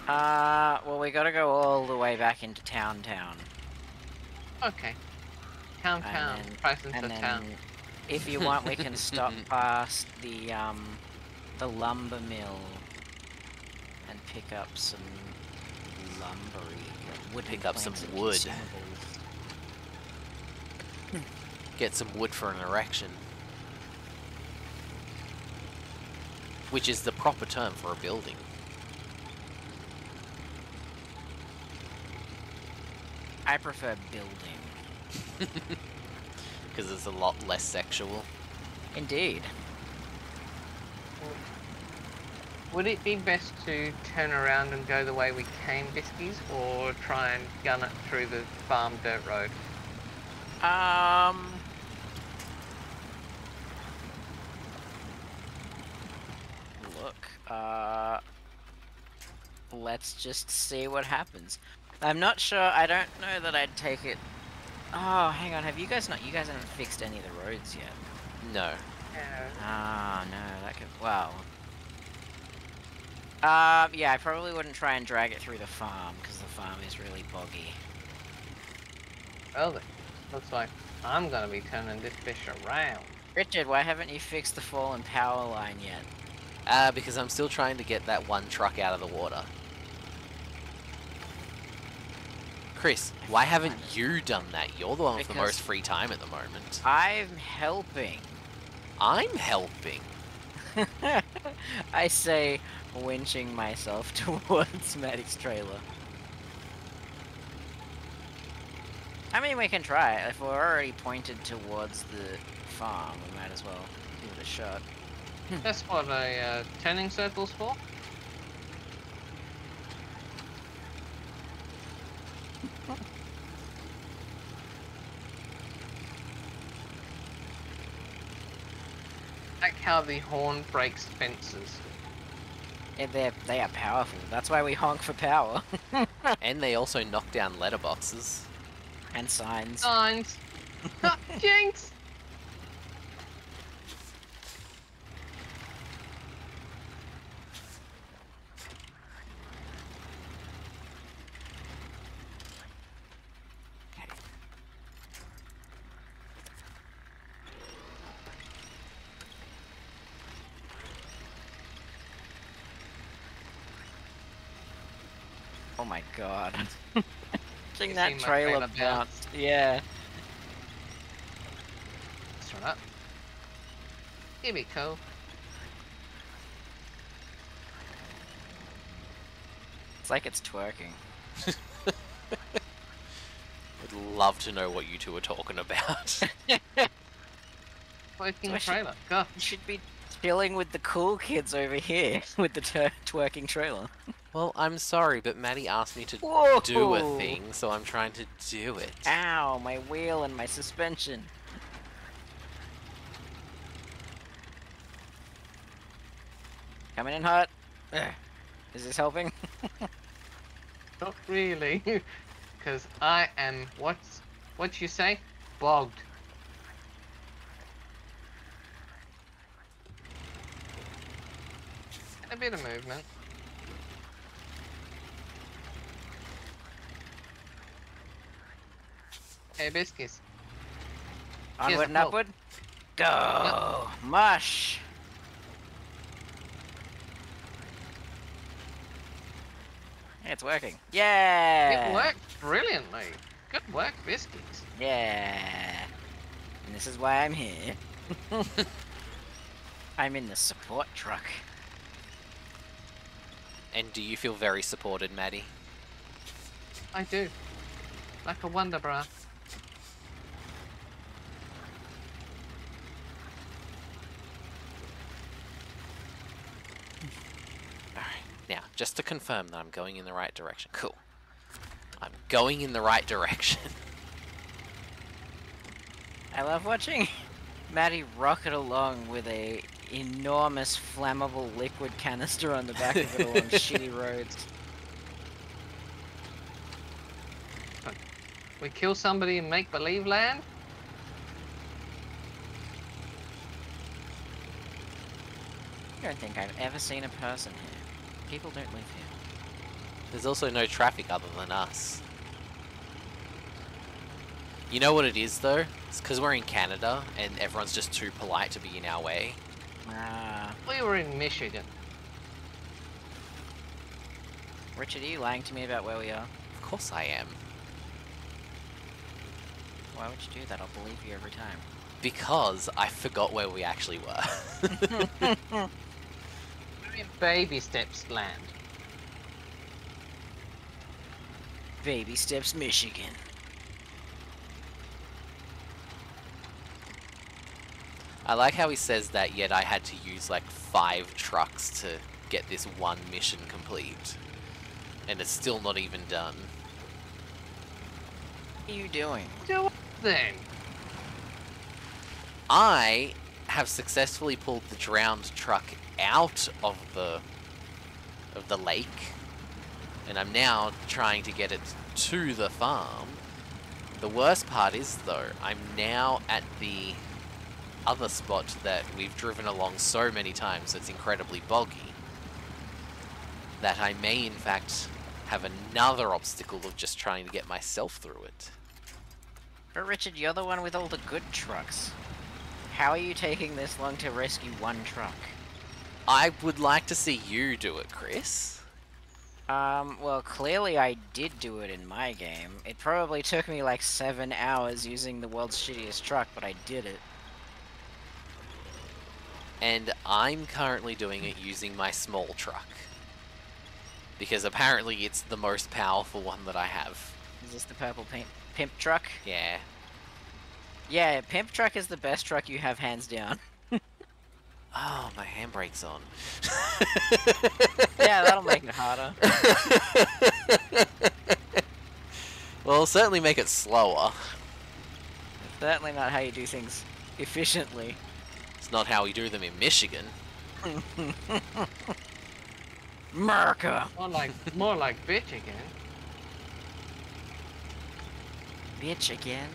Uh, well, we gotta go all the way back into town town. Okay. Town town, presence of town. If you want, we can stop past the, um, the lumber mill and pick up some lumbery. Would pick up some wood. Get some wood for an erection. Which is the proper term for a building. I prefer building. Because it's a lot less sexual. Indeed. Would it be best to turn around and go the way we came, Biskies, or try and gun it through the farm dirt road? Um... Look, uh... let's just see what happens. I'm not sure, I don't know that I'd take it... Oh, hang on, have you guys not... You guys haven't fixed any of the roads yet. No. Ah, no, that could... Well... Uh, yeah, I probably wouldn't try and drag it through the farm, because the farm is really boggy. Well, it looks like I'm gonna be turning this fish around. Richard, why haven't you fixed the fallen power line yet? Uh, because I'm still trying to get that one truck out of the water. Chris, why haven't you done that? You're the one with the most free time at the moment. I'm helping. I'm helping. I say, winching myself towards Matty's trailer. I mean, we can try it. If we're already pointed towards the farm, we might as well give it a shot. That's what a uh, turning circle's for. Like how the horn breaks fences. Yeah, they're, they are powerful. That's why we honk for power. And they also knock down letterboxes. And signs. Signs! Jinx! Oh my god. Watching that trailer bounce. Yeah. Let's run up. Here we go. It's like it's twerking. Would love to know what you two are talking about. Twerking so trailer. Should, god. You should be chilling with the cool kids over here with the twer twerking trailer. Well, I'm sorry, but Matty asked me to Whoa. do a thing, so I'm trying to do it. Ow, my wheel and my suspension. Coming in hot. Ugh. Is this helping? Not really, because I am, what's, what you say? Bogged. A bit of movement. Hey, biscuits. Onward and upward. Go! Yep. Mush! Hey, it's working. Yeah! It worked brilliantly. Good work, biscuits. Yeah. And this is why I'm here. I'm in the support truck. And do you feel very supported, Matty? I do. Like a wonder bra. Now, just to confirm that I'm going in the right direction. Cool. I'm going in the right direction. I love watching Matty rocket along with a enormous flammable liquid canister on the back of it along shitty roads. We kill somebody in make-believe land? I don't think I've ever seen a person here. People don't live here. There's also no traffic other than us. You know what it is though? It's because we're in Canada and everyone's just too polite to be in our way. Ah. We were in Michigan. Richard, are you lying to me about where we are? Of course I am. Why would you do that? I'll believe you every time. Because I forgot where we actually were. Baby steps land. Baby steps Michigan. I like how he says that, yet I had to use like five trucks to get this one mission complete. And it's still not even done. What are you doing? Do what then? I have successfully pulled the drowned truck out of the of the lake, and I'm now trying to get it to the farm. The worst part is though, I'm now at the other spot that we've driven along so many times that's incredibly boggy, that I may in fact have another obstacle of just trying to get myself through it. But Richard, you're the one with all the good trucks. How are you taking this long to rescue one truck? I would like to see you do it, Chris. Um, well, clearly I did do it in my game. It probably took me like seven hours using the world's shittiest truck, but I did it. And I'm currently doing it using my small truck. Because apparently it's the most powerful one that I have. Is this the purple paint? Pimp truck? Yeah. Yeah, pimp truck is the best truck you have, hands down. Oh, my handbrake's on. Yeah, that'll make it harder. Well, it'll certainly make it slower. It's certainly not how you do things efficiently. It's not how we do them in Michigan. America! More like, more like bitch again. Bitch again.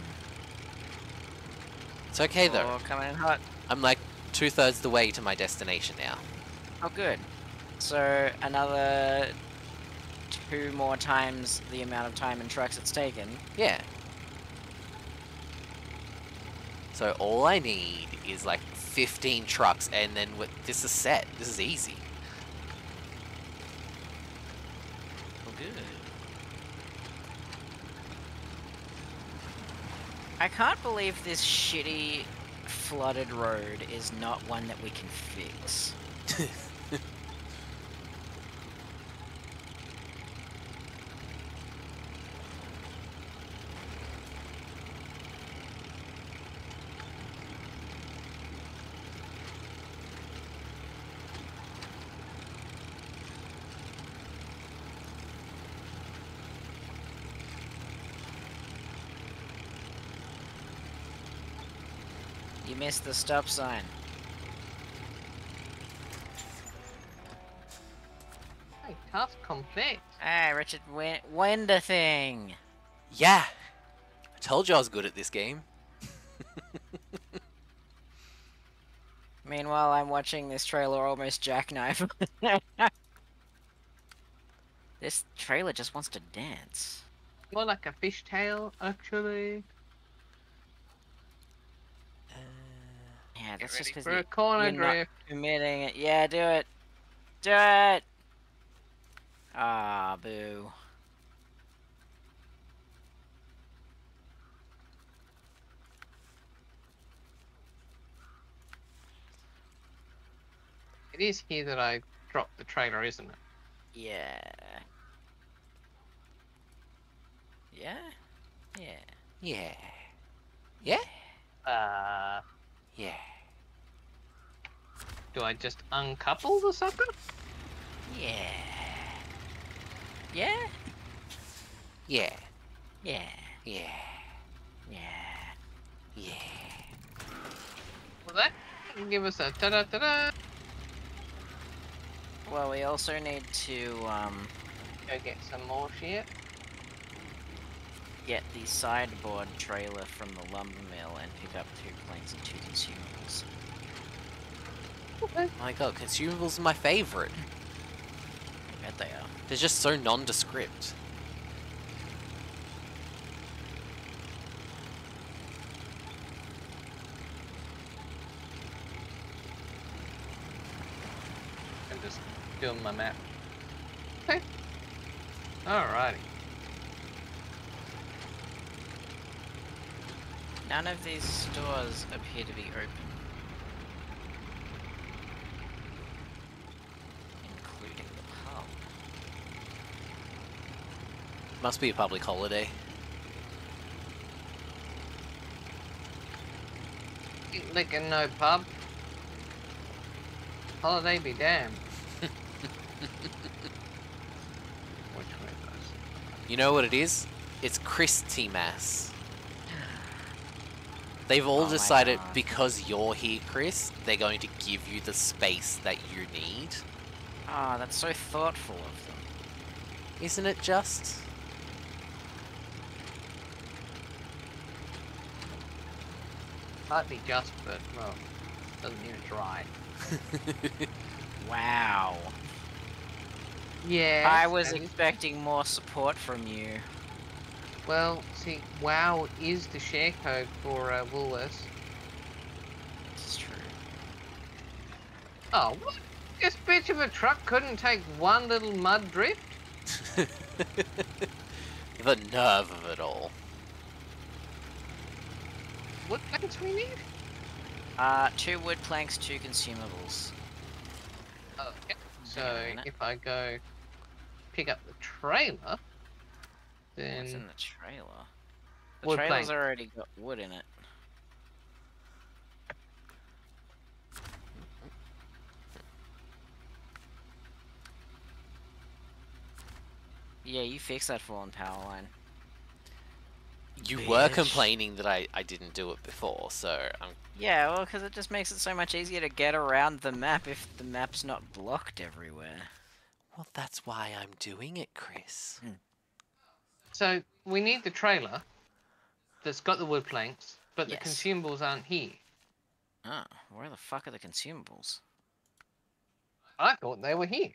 It's okay though. Oh, coming in hot. I'm like two thirds the way to my destination now. Oh, good. So another two more times the amount of time and trucks it's taken. Yeah. So all I need is like fifteen trucks, and then with this is set. This is easy. Oh, good. I can't believe this shitty, flooded road is not one that we can fix. Missed the stop sign. Hey, tough conflict. Hey, Richard, win, win the thing. Yeah, I told you I was good at this game. Meanwhile, I'm watching this trailer almost jackknife. This trailer just wants to dance. More like a fishtail, actually. Yeah, that's just because you're not committing it. Yeah, do it. Do it! Ah, boo. It is here that I dropped the trailer, isn't it? Yeah. Yeah? Yeah. Yeah. Yeah? Uh... Yeah. Do I just uncouple the sucker? Yeah. Yeah? Yeah. Yeah. Yeah. Yeah. Yeah. Well, that can give us a ta-da-ta-da! Well, we also need to, um... go get some more shit. Get the sideboard trailer from the lumber mill and pick up two planes and two consumables. Okay. My god, consumables are my favourite. I bet they are. They're just so nondescript. I'm just doing my map. Okay. Alrighty. None of these stores appear to be open, including the pub. Must be a public holiday. Liquor no pub. Holiday be damned. You know what it is? It's Christmas. They've all oh decided because you're here, Chris, they're going to give you the space that you need. Ah, oh, that's so thoughtful of them. Isn't it just? Partly just, but well, doesn't even try. Wow. Yeah. I was expecting more support from you. Well, see, WOW is the share code for uh, Woolworths. It's true. Oh, what? This bitch of a truck couldn't take one little mud drift? The nerve of it all. What planks we need? Uh, two wood planks, two consumables. Oh, yep. So, if I go pick up the trailer, then... What's in the trailer? The wood trailer's plank. Already got wood in it. Yeah, you fixed that fallen power line. You Bitch. were complaining that I, I didn't do it before, so... I'm... Yeah, well, because it just makes it so much easier to get around the map if the map's not blocked everywhere. Well, that's why I'm doing it, Chris. Hmm. So, we need the trailer that's got the wood planks, but yes. the consumables aren't here. Oh, where the fuck are the consumables? I thought they were here.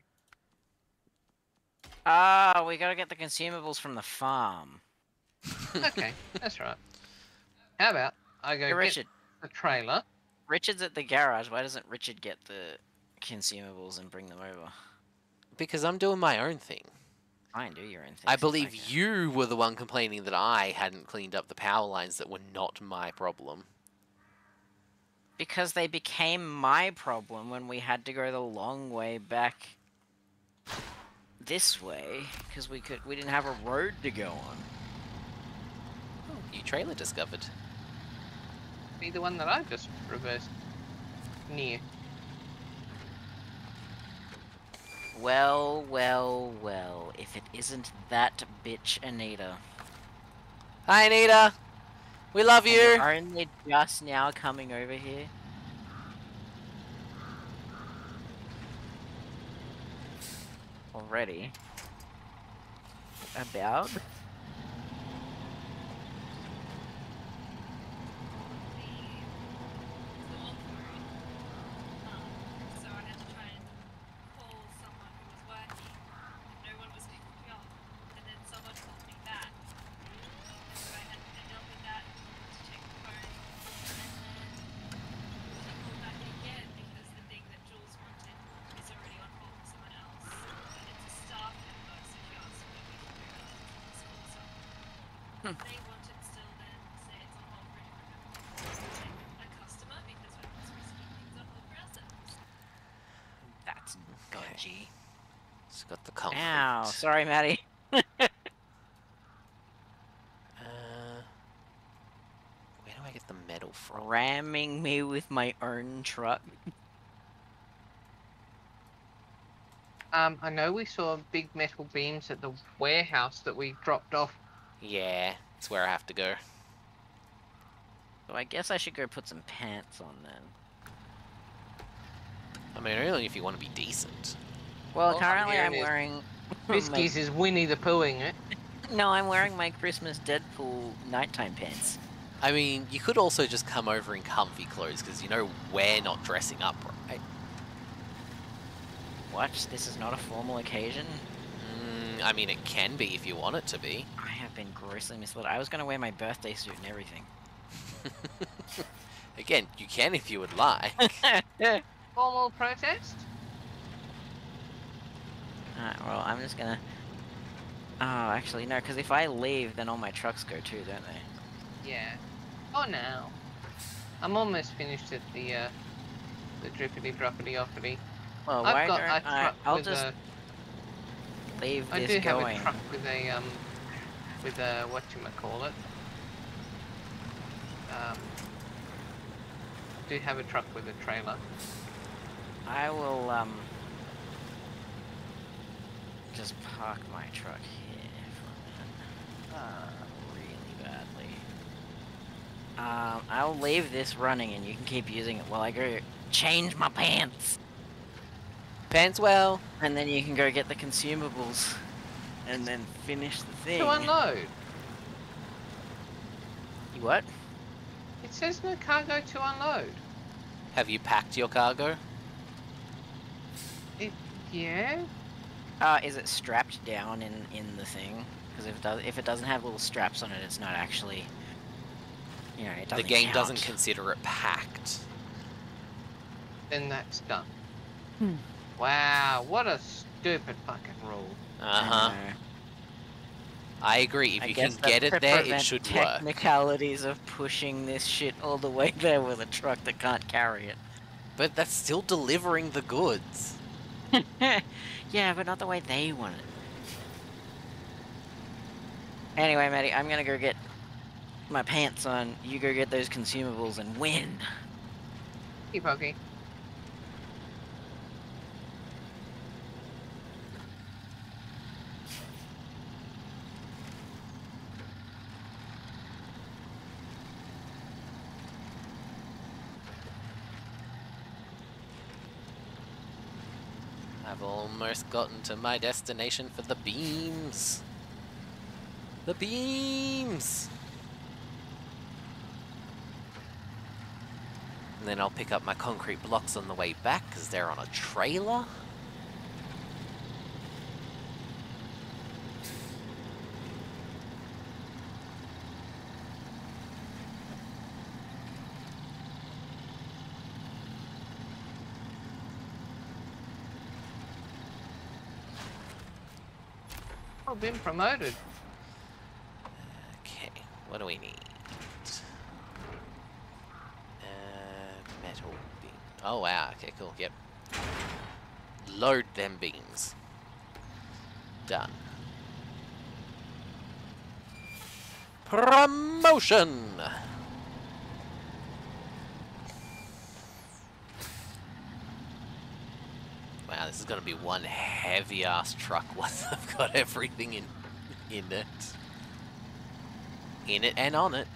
Ah, we gotta get the consumables from the farm. Okay, that's right. How about I go hey, Richard. get the trailer? Richard's at the garage. Why doesn't Richard get the consumables and bring them over? Because I'm doing my own thing. I do your own thing. I believe like you were the one complaining that I hadn't cleaned up the power lines that were not my problem. Because they became my problem when we had to go the long way back this way, because we could we didn't have a road to go on. New trailer discovered. Be the one that I just reversed near. Well, well, well. If it isn't that bitch Anita. Hi, Anita. We love you. And you're only just now coming over here. Already. About. Sorry, Matty. uh, where do I get the metal from? Ramming me with my own truck. Um, I know we saw big metal beams at the warehouse that we dropped off. Yeah, that's where I have to go. So I guess I should go put some pants on then. I mean, only if you want to be decent. Well, well currently I'm wearing... Whiskies is Winnie the Poohing it. No, I'm wearing my Christmas Deadpool nighttime pants. I mean, you could also just come over in comfy clothes, because you know we're not dressing up, right? Watch, this is not a formal occasion. Mm, I mean, it can be if you want it to be. I have been grossly misled. I was going to wear my birthday suit and everything. Again, you can if you would like. Formal protest? Alright, well, I'm just gonna... Oh, actually, no, because if I leave, then all my trucks go too, don't they? Yeah. Oh, no. I'm almost finished at the, uh... the drippity-droppity-offity. Well, I've why got don't... Right, I'll just... A... leave I this going. I do have a truck with a, um... with a... whatchamacallit. Um... I do have a truck with a trailer. I will, um... just park my truck here for a minute. Uh, really badly. Um, I'll leave this running and you can keep using it while I go change my pants. Pants well. And then you can go get the consumables and then finish the thing. To unload. You what? You It says no cargo to unload. Have you packed your cargo? It, yeah. Uh, is it strapped down in, in the thing? Because if it does, if it doesn't have little straps on it, it's not actually... You know, it doesn't The game count. doesn't consider it packed. Then that's done. Hmm. Wow, what a stupid fucking rule. Uh-huh. I agree, if I you can get it there, it should work. Technicalities of pushing this shit all the way there with a truck that can't carry it. But that's still delivering the goods. Yeah, but not the way they want it. Anyway, Matty, I'm gonna go get my pants on, you go get those consumables and win. Keep okay. I've almost gotten to my destination for the beams. The beams! And then I'll pick up my concrete blocks on the way back, because they're on a trailer. I've been promoted. Okay, what do we need? Uh, metal beam. Oh wow, okay, cool, yep. Load them beams. Done. Promotion! Wow, this is going to be one heavy-ass truck once I've got everything in, in it. In it and on it.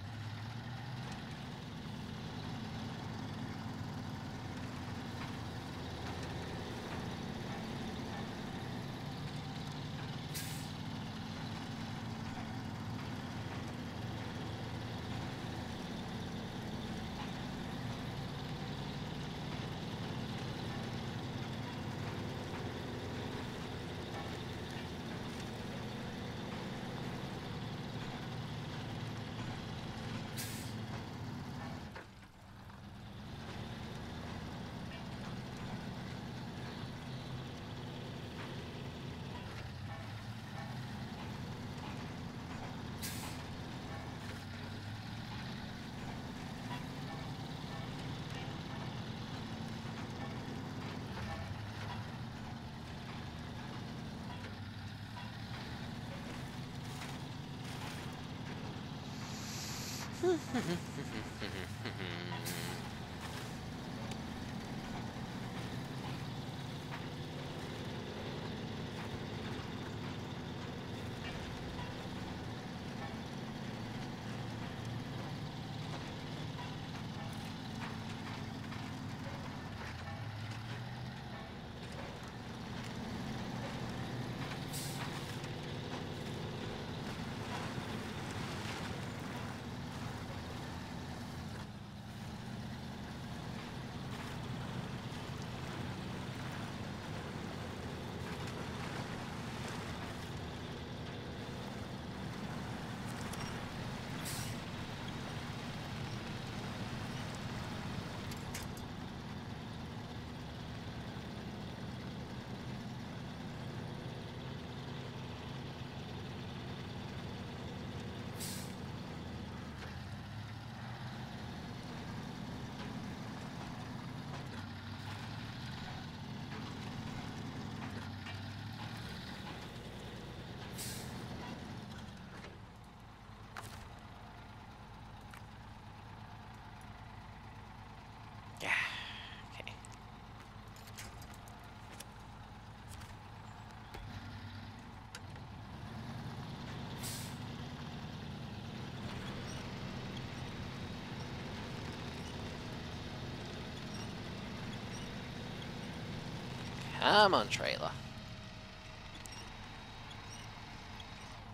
Come on, trailer.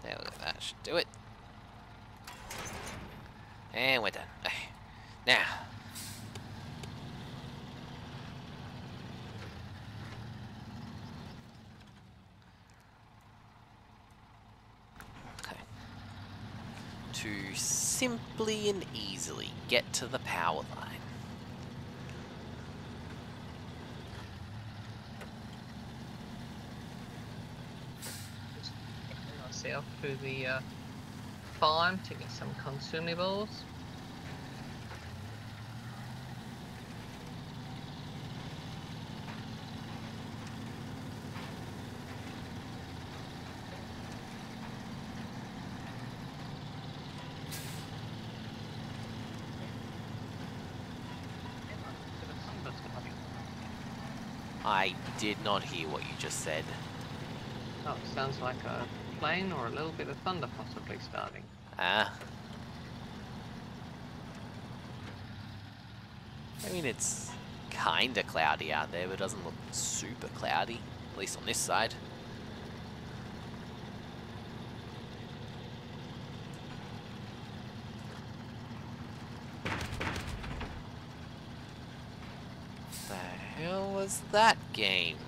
There we go, that should do it. And we're done. Now. Okay. To simply and easily get to the power line. Myself to the uh, farm to get some consumables. I did not hear what you just said. Oh, it sounds like a plane or a little bit of thunder possibly starting. Ah. I mean, it's kinda cloudy out there, but it doesn't look super cloudy, at least on this side. That game.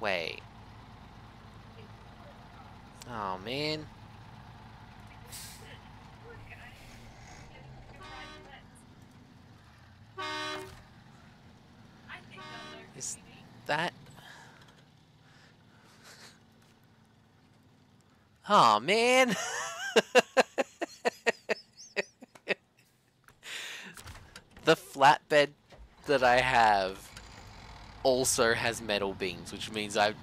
Wait. Oh man. Is that? Oh man. The flatbed that I have also has metal beams, which means I've...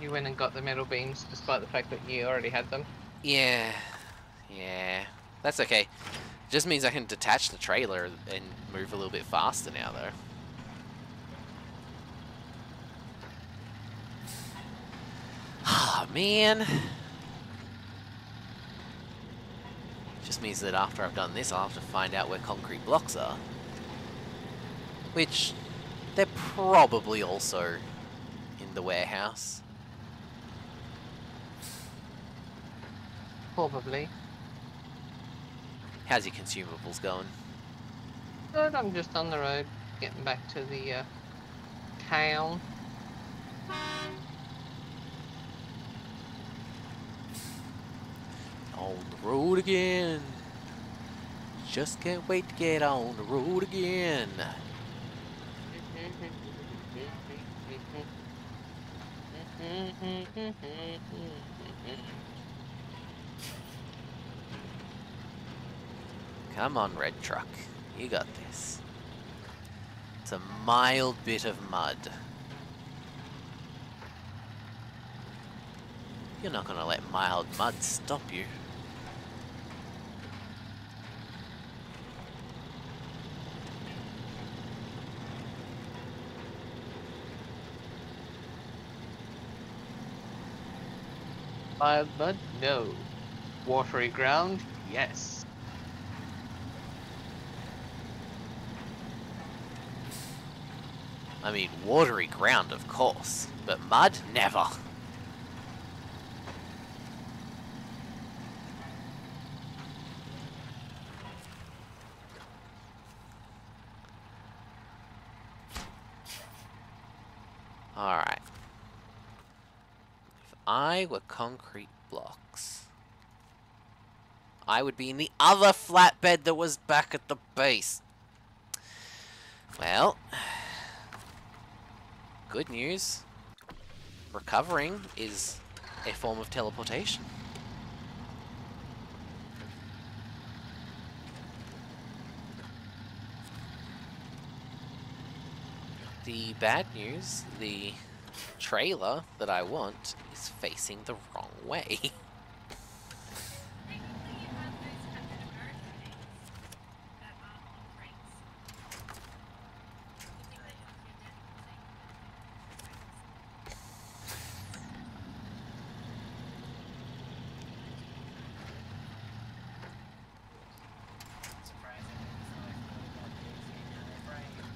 You went and got the metal beams despite the fact that you already had them? Yeah. Yeah. That's okay. It just means I can detach the trailer and move a little bit faster now, though. Oh, man. Just means that after I've done this, I'll have to find out where concrete blocks are. Which, they're probably also in the warehouse. Probably. How's your consumables going? Good, I'm just on the road, getting back to the uh, town. On the road again. Just can't wait to get on the road again. Come on, red truck. You got this. It's a mild bit of mud. You're not gonna let mild mud stop you. Mild mud? No. Watery ground? Yes. I mean, watery ground, of course, but mud? Never. Alright. I were concrete blocks, I would be in the other flatbed that was back at the base. Well, good news. Recovering is a form of teleportation. The bad news, the trailer that I want is facing the wrong way.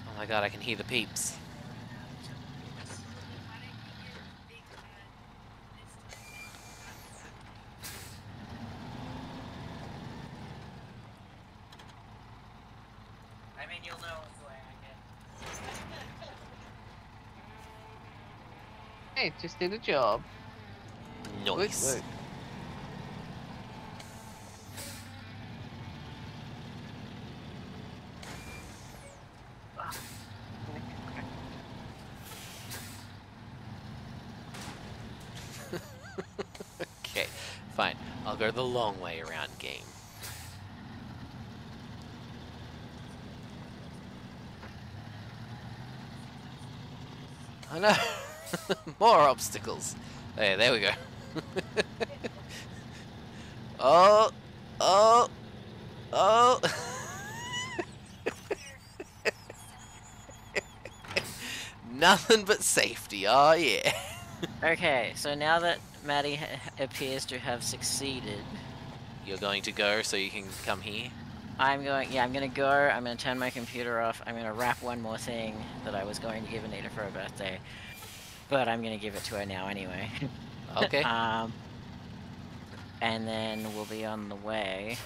Oh my god, I can hear the peeps. I mean, you'll know the way I get. Hey, just did a job. Nice. Look, look. Okay, fine. I'll go the long way around, game. Oh no! More obstacles! There, there we go. Oh! Oh! Oh! Nothing but safety, oh yeah! Okay, so now that Matty ha appears to have succeeded. You're going to go so you can come here? I'm going, yeah, I'm going to go, I'm going to turn my computer off, I'm going to wrap one more thing that I was going to give Anita for her birthday, but I'm going to give it to her now anyway. Okay. um, and then we'll be on the way.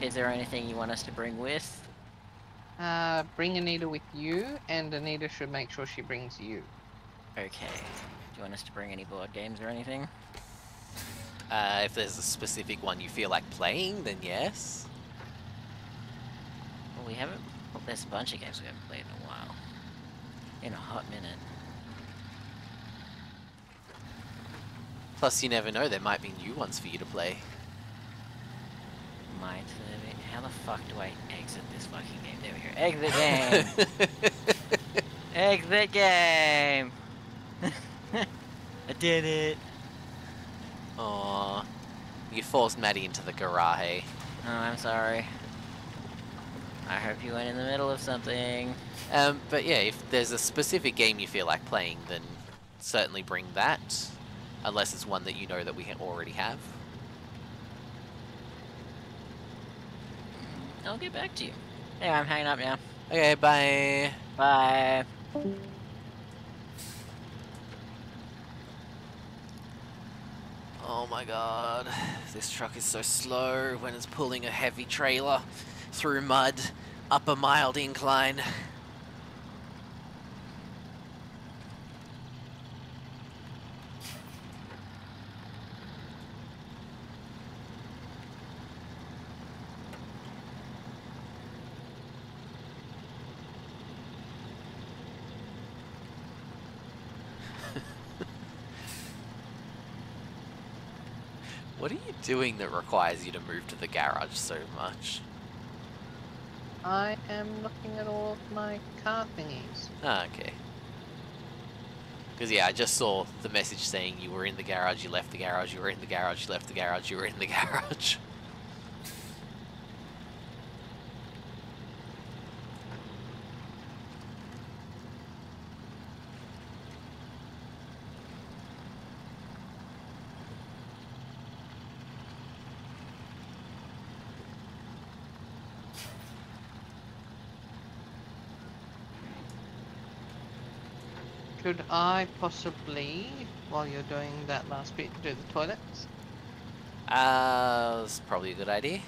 Is there anything you want us to bring with? Uh, bring Anita with you, and Anita should make sure she brings you. Okay. Do you want us to bring any board games or anything? Uh, if there's a specific one you feel like playing, then yes. We haven't. Well, there's a bunch of games we haven't played in a while. In a hot minute. Plus, you never know. There might be new ones for you to play. Might. How the fuck do I exit this fucking game? There we go. Exit game. Exit game. I did it. Aww. You forced Matty into the Garahehe. Oh, I'm sorry. I hope you went in the middle of something. Um, but yeah, if there's a specific game you feel like playing, then certainly bring that. Unless it's one that you know that we already have. I'll get back to you. Anyway, I'm hanging up now. Okay, bye. Bye. Oh my god. This truck is so slow when it's pulling a heavy trailer. Through mud, up a mild incline. What are you doing that requires you to move to the garage so much? I am looking at all of my car thingies. Ah, okay. Because, yeah, I just saw the message saying you were in the garage, you left the garage, you were in the garage, you left the garage, you were in the garage. Could I possibly, while you're doing that last bit, do the toilets? Uh, that's probably a good idea.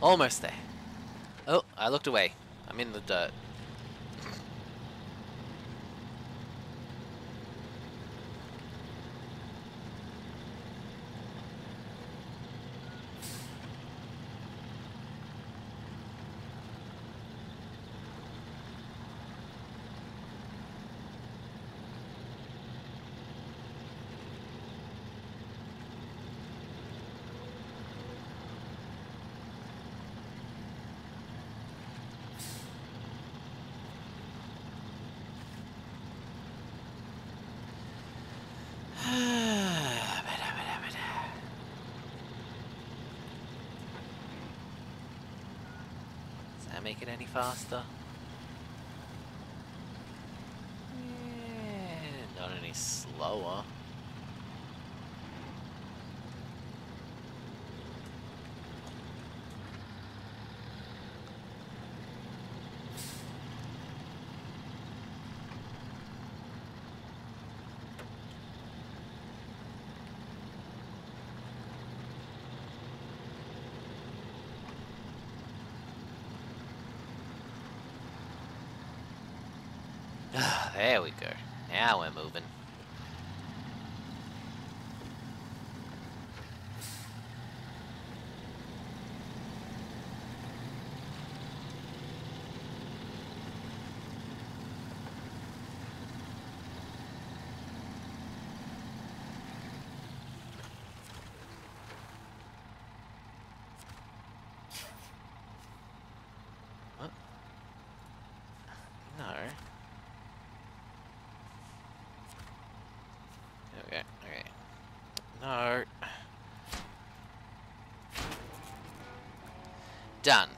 Almost there. Oh, I looked away. I'm in the dirt. Make it any faster. any slower. There we go. Now we're moving. Done.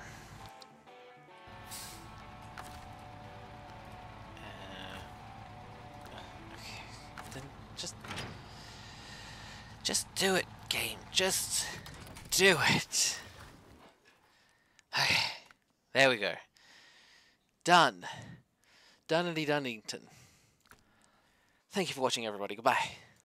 Uh, okay, then just, just do it, game. Just do it. Okay, there we go. Done. Dunnity Dunnington. Thank you for watching, everybody. Goodbye.